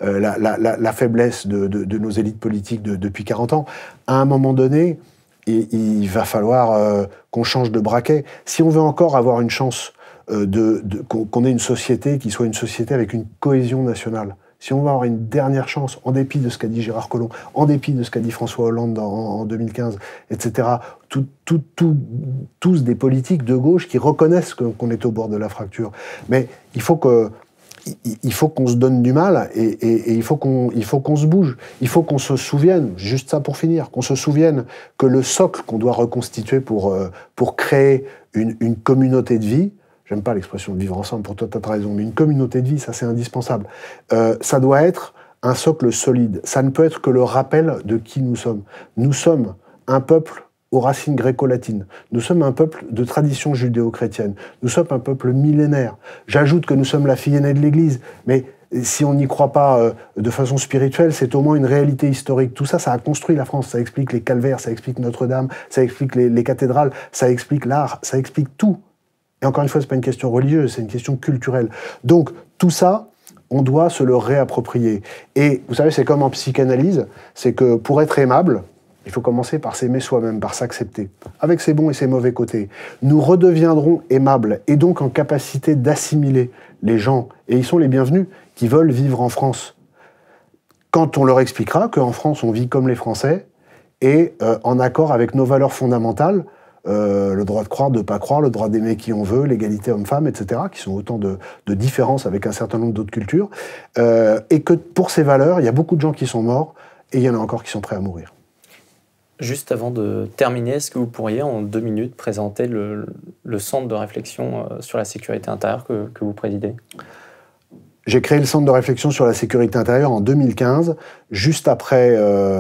La faiblesse de nos élites politiques depuis 40 ans. À un moment donné, il va falloir qu'on change de braquet. Si on veut encore avoir une chance qu'on ait une société qui soit une société avec une cohésion nationale, si on va avoir une dernière chance, en dépit de ce qu'a dit Gérard Collomb, en dépit de ce qu'a dit François Hollande en 2015, etc., tous des politiques de gauche qui reconnaissent qu'on est au bord de la fracture. Mais il faut qu'on se donne du mal et il faut qu'on se bouge. Il faut qu'on se souvienne, juste ça pour finir, qu'on se souvienne que le socle qu'on doit reconstituer pour créer une communauté de vie, j'aime pas l'expression de vivre ensemble, pour toi, t'as raison, mais une communauté de vie, ça c'est indispensable. Ça doit être un socle solide. Ça ne peut être que le rappel de qui nous sommes. Nous sommes un peuple aux racines gréco-latines. Nous sommes un peuple de tradition judéo-chrétienne. Nous sommes un peuple millénaire. J'ajoute que nous sommes la fille aînée de l'Église, mais si on n'y croit pas de façon spirituelle, c'est au moins une réalité historique. Tout ça, ça a construit la France, ça explique les calvaires, ça explique Notre-Dame, ça explique les cathédrales, ça explique l'art, ça explique tout. Et encore une fois, ce n'est pas une question religieuse, c'est une question culturelle. Donc, tout ça, on doit se le réapproprier. Et vous savez, c'est comme en psychanalyse, c'est que pour être aimable, il faut commencer par s'aimer soi-même, par s'accepter, avec ses bons et ses mauvais côtés. Nous redeviendrons aimables, et donc en capacité d'assimiler les gens, et ils sont les bienvenus, qui veulent vivre en France. Quand on leur expliquera qu'en France, on vit comme les Français, et en accord avec nos valeurs fondamentales, le droit de croire, de ne pas croire, le droit d'aimer qui on veut, l'égalité homme-femme, etc., qui sont autant de différences avec un certain nombre d'autres cultures, et que pour ces valeurs, il y a beaucoup de gens qui sont morts, et il y en a encore qui sont prêts à mourir. Juste avant de terminer, est-ce que vous pourriez en 2 minutes présenter le centre de réflexion sur la sécurité intérieure que vous présidez ? J'ai créé le Centre de réflexion sur la sécurité intérieure en 2015, juste après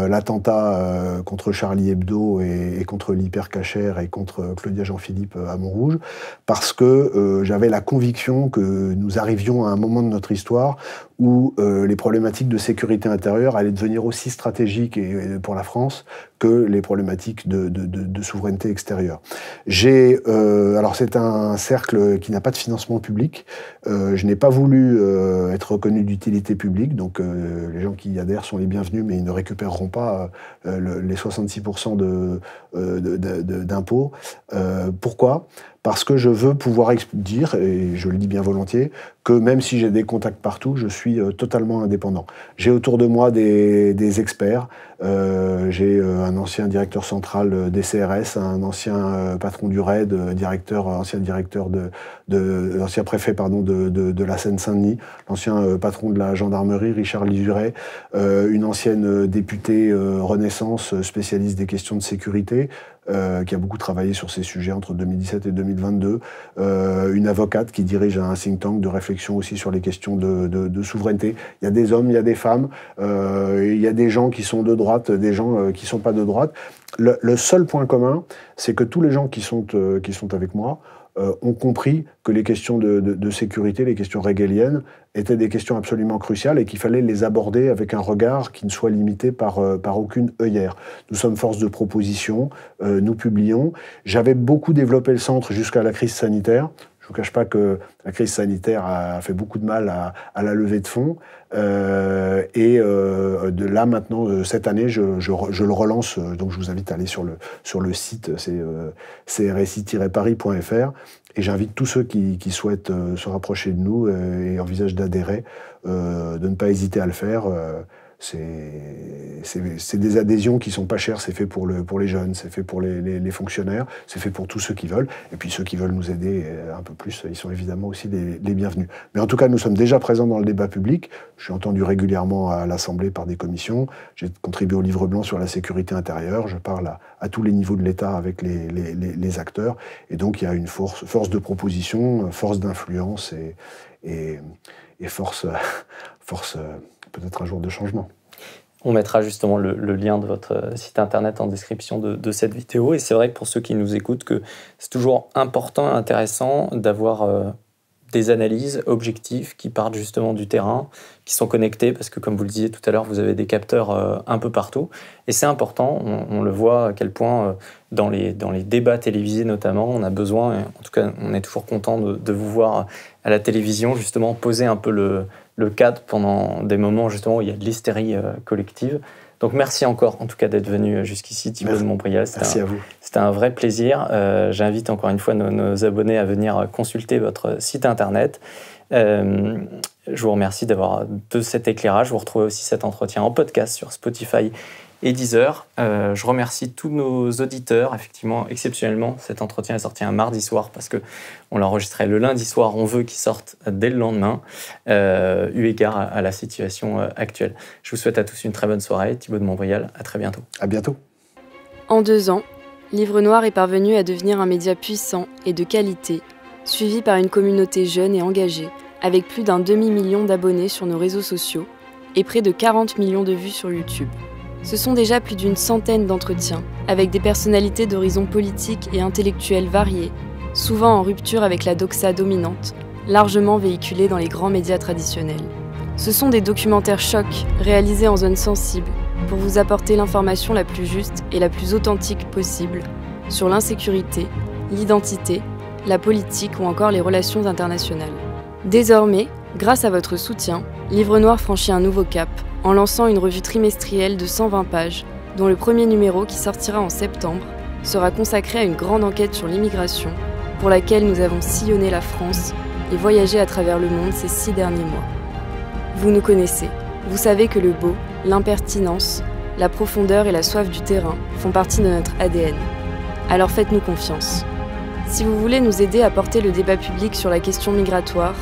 l'attentat contre Charlie Hebdo et contre l'Hypercacher et contre Claudia Jean-Philippe à Montrouge, parce que j'avais la conviction que nous arrivions à un moment de notre histoire où les problématiques de sécurité intérieure allaient devenir aussi stratégiques et pour la France que les problématiques de souveraineté extérieure. Alors c'est un cercle qui n'a pas de financement public. Je n'ai pas voulu être reconnu d'utilité publique, donc les gens qui y adhèrent sont les bienvenus, mais ils ne récupéreront pas les 66% d'impôts. Pourquoi ? Parce que je veux pouvoir dire, et je le dis bien volontiers, que même si j'ai des contacts partout, je suis totalement indépendant. J'ai autour de moi des experts, j'ai un ancien directeur central des CRS, un ancien patron du RAID, ancien préfet pardon, de la Seine-Saint-Denis, l'ancien patron de la gendarmerie, Richard Lizuret, une ancienne députée Renaissance, spécialiste des questions de sécurité, qui a beaucoup travaillé sur ces sujets entre 2017 et 2022, une avocate qui dirige un think tank de réflexion aussi sur les questions de souveraineté. Il y a des hommes, il y a des femmes, il y a des gens qui sont de droite, des gens qui ne sont pas de droite. Le seul point commun, c'est que tous les gens qui sont avec moi ont compris que les questions de sécurité, les questions régaliennes, étaient des questions absolument cruciales et qu'il fallait les aborder avec un regard qui ne soit limité par aucune œillère. Nous sommes force de proposition, nous publions. J'avais beaucoup développé le centre jusqu'à la crise sanitaire. Je ne vous cache pas que la crise sanitaire a fait beaucoup de mal à la levée de fonds. De là, maintenant, cette année, je le relance. Donc, je vous invite à aller sur le site, c'est crsi-paris.fr. Et j'invite tous ceux qui souhaitent se rapprocher de nous et envisagent d'adhérer, de ne pas hésiter à le faire. C'est des adhésions qui ne sont pas chères, c'est fait pour les jeunes, c'est fait pour les fonctionnaires, c'est fait pour tous ceux qui veulent. Et puis ceux qui veulent nous aider un peu plus, ils sont évidemment aussi les bienvenus. Mais en tout cas, nous sommes déjà présents dans le débat public. Je suis entendu régulièrement à l'Assemblée par des commissions. J'ai contribué au livre blanc sur la sécurité intérieure. Je parle à tous les niveaux de l'État avec les acteurs. Et donc, il y a une force de proposition, force d'influence et force peut-être un jour de changement. On mettra justement le lien de votre site internet en description de cette vidéo. Et c'est vrai que pour ceux qui nous écoutent, que c'est toujours important et intéressant d'avoir des analyses objectives qui partent justement du terrain, qui sont connectées, parce que comme vous le disiez tout à l'heure, vous avez des capteurs un peu partout. Et c'est important, on le voit à quel point dans les débats télévisés notamment, on a besoin, et en tout cas on est toujours content de vous voir à la télévision justement poser un peu le cadre pendant des moments justement où il y a de l'hystérie collective. Donc merci encore en tout cas d'être venu jusqu'ici, Thibaut de Montbrial. Merci à vous. C'était un vrai plaisir. J'invite encore une fois nos abonnés à venir consulter votre site internet. Je vous remercie d'avoir de cet éclairage. Vous retrouvez aussi cet entretien en podcast sur Spotify et Deezer. Je remercie tous nos auditeurs. Effectivement, exceptionnellement, cet entretien est sorti un mardi soir parce qu'on l'a enregistré le lundi soir. On veut qu'il sorte dès le lendemain, eu égard à la situation actuelle. Je vous souhaite à tous une très bonne soirée. Thibaut de Montbrial, à très bientôt. À bientôt. En 2 ans, Livre Noir est parvenu à devenir un média puissant et de qualité, suivi par une communauté jeune et engagée, avec plus d'un demi-million d'abonnés sur nos réseaux sociaux et près de 40 millions de vues sur YouTube. Ce sont déjà plus d'une centaine d'entretiens, avec des personnalités d'horizons politiques et intellectuels variés, souvent en rupture avec la doxa dominante, largement véhiculée dans les grands médias traditionnels. Ce sont des documentaires chocs, réalisés en zone sensible, pour vous apporter l'information la plus juste et la plus authentique possible sur l'insécurité, l'identité, la politique ou encore les relations internationales. Désormais, grâce à votre soutien, Livre Noir franchit un nouveau cap en lançant une revue trimestrielle de 120 pages, dont le premier numéro, qui sortira en septembre, sera consacré à une grande enquête sur l'immigration, pour laquelle nous avons sillonné la France et voyagé à travers le monde ces 6 derniers mois. Vous nous connaissez, vous savez que le beau, l'impertinence, la profondeur et la soif du terrain font partie de notre ADN. Alors faites-nous confiance. Si vous voulez nous aider à porter le débat public sur la question migratoire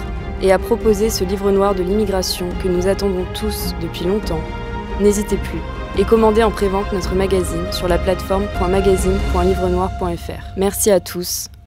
et à proposer ce livre noir de l'immigration que nous attendons tous depuis longtemps, n'hésitez plus et commandez en prévente notre magazine sur la plateforme .magazine.livrenoir.fr. Merci à tous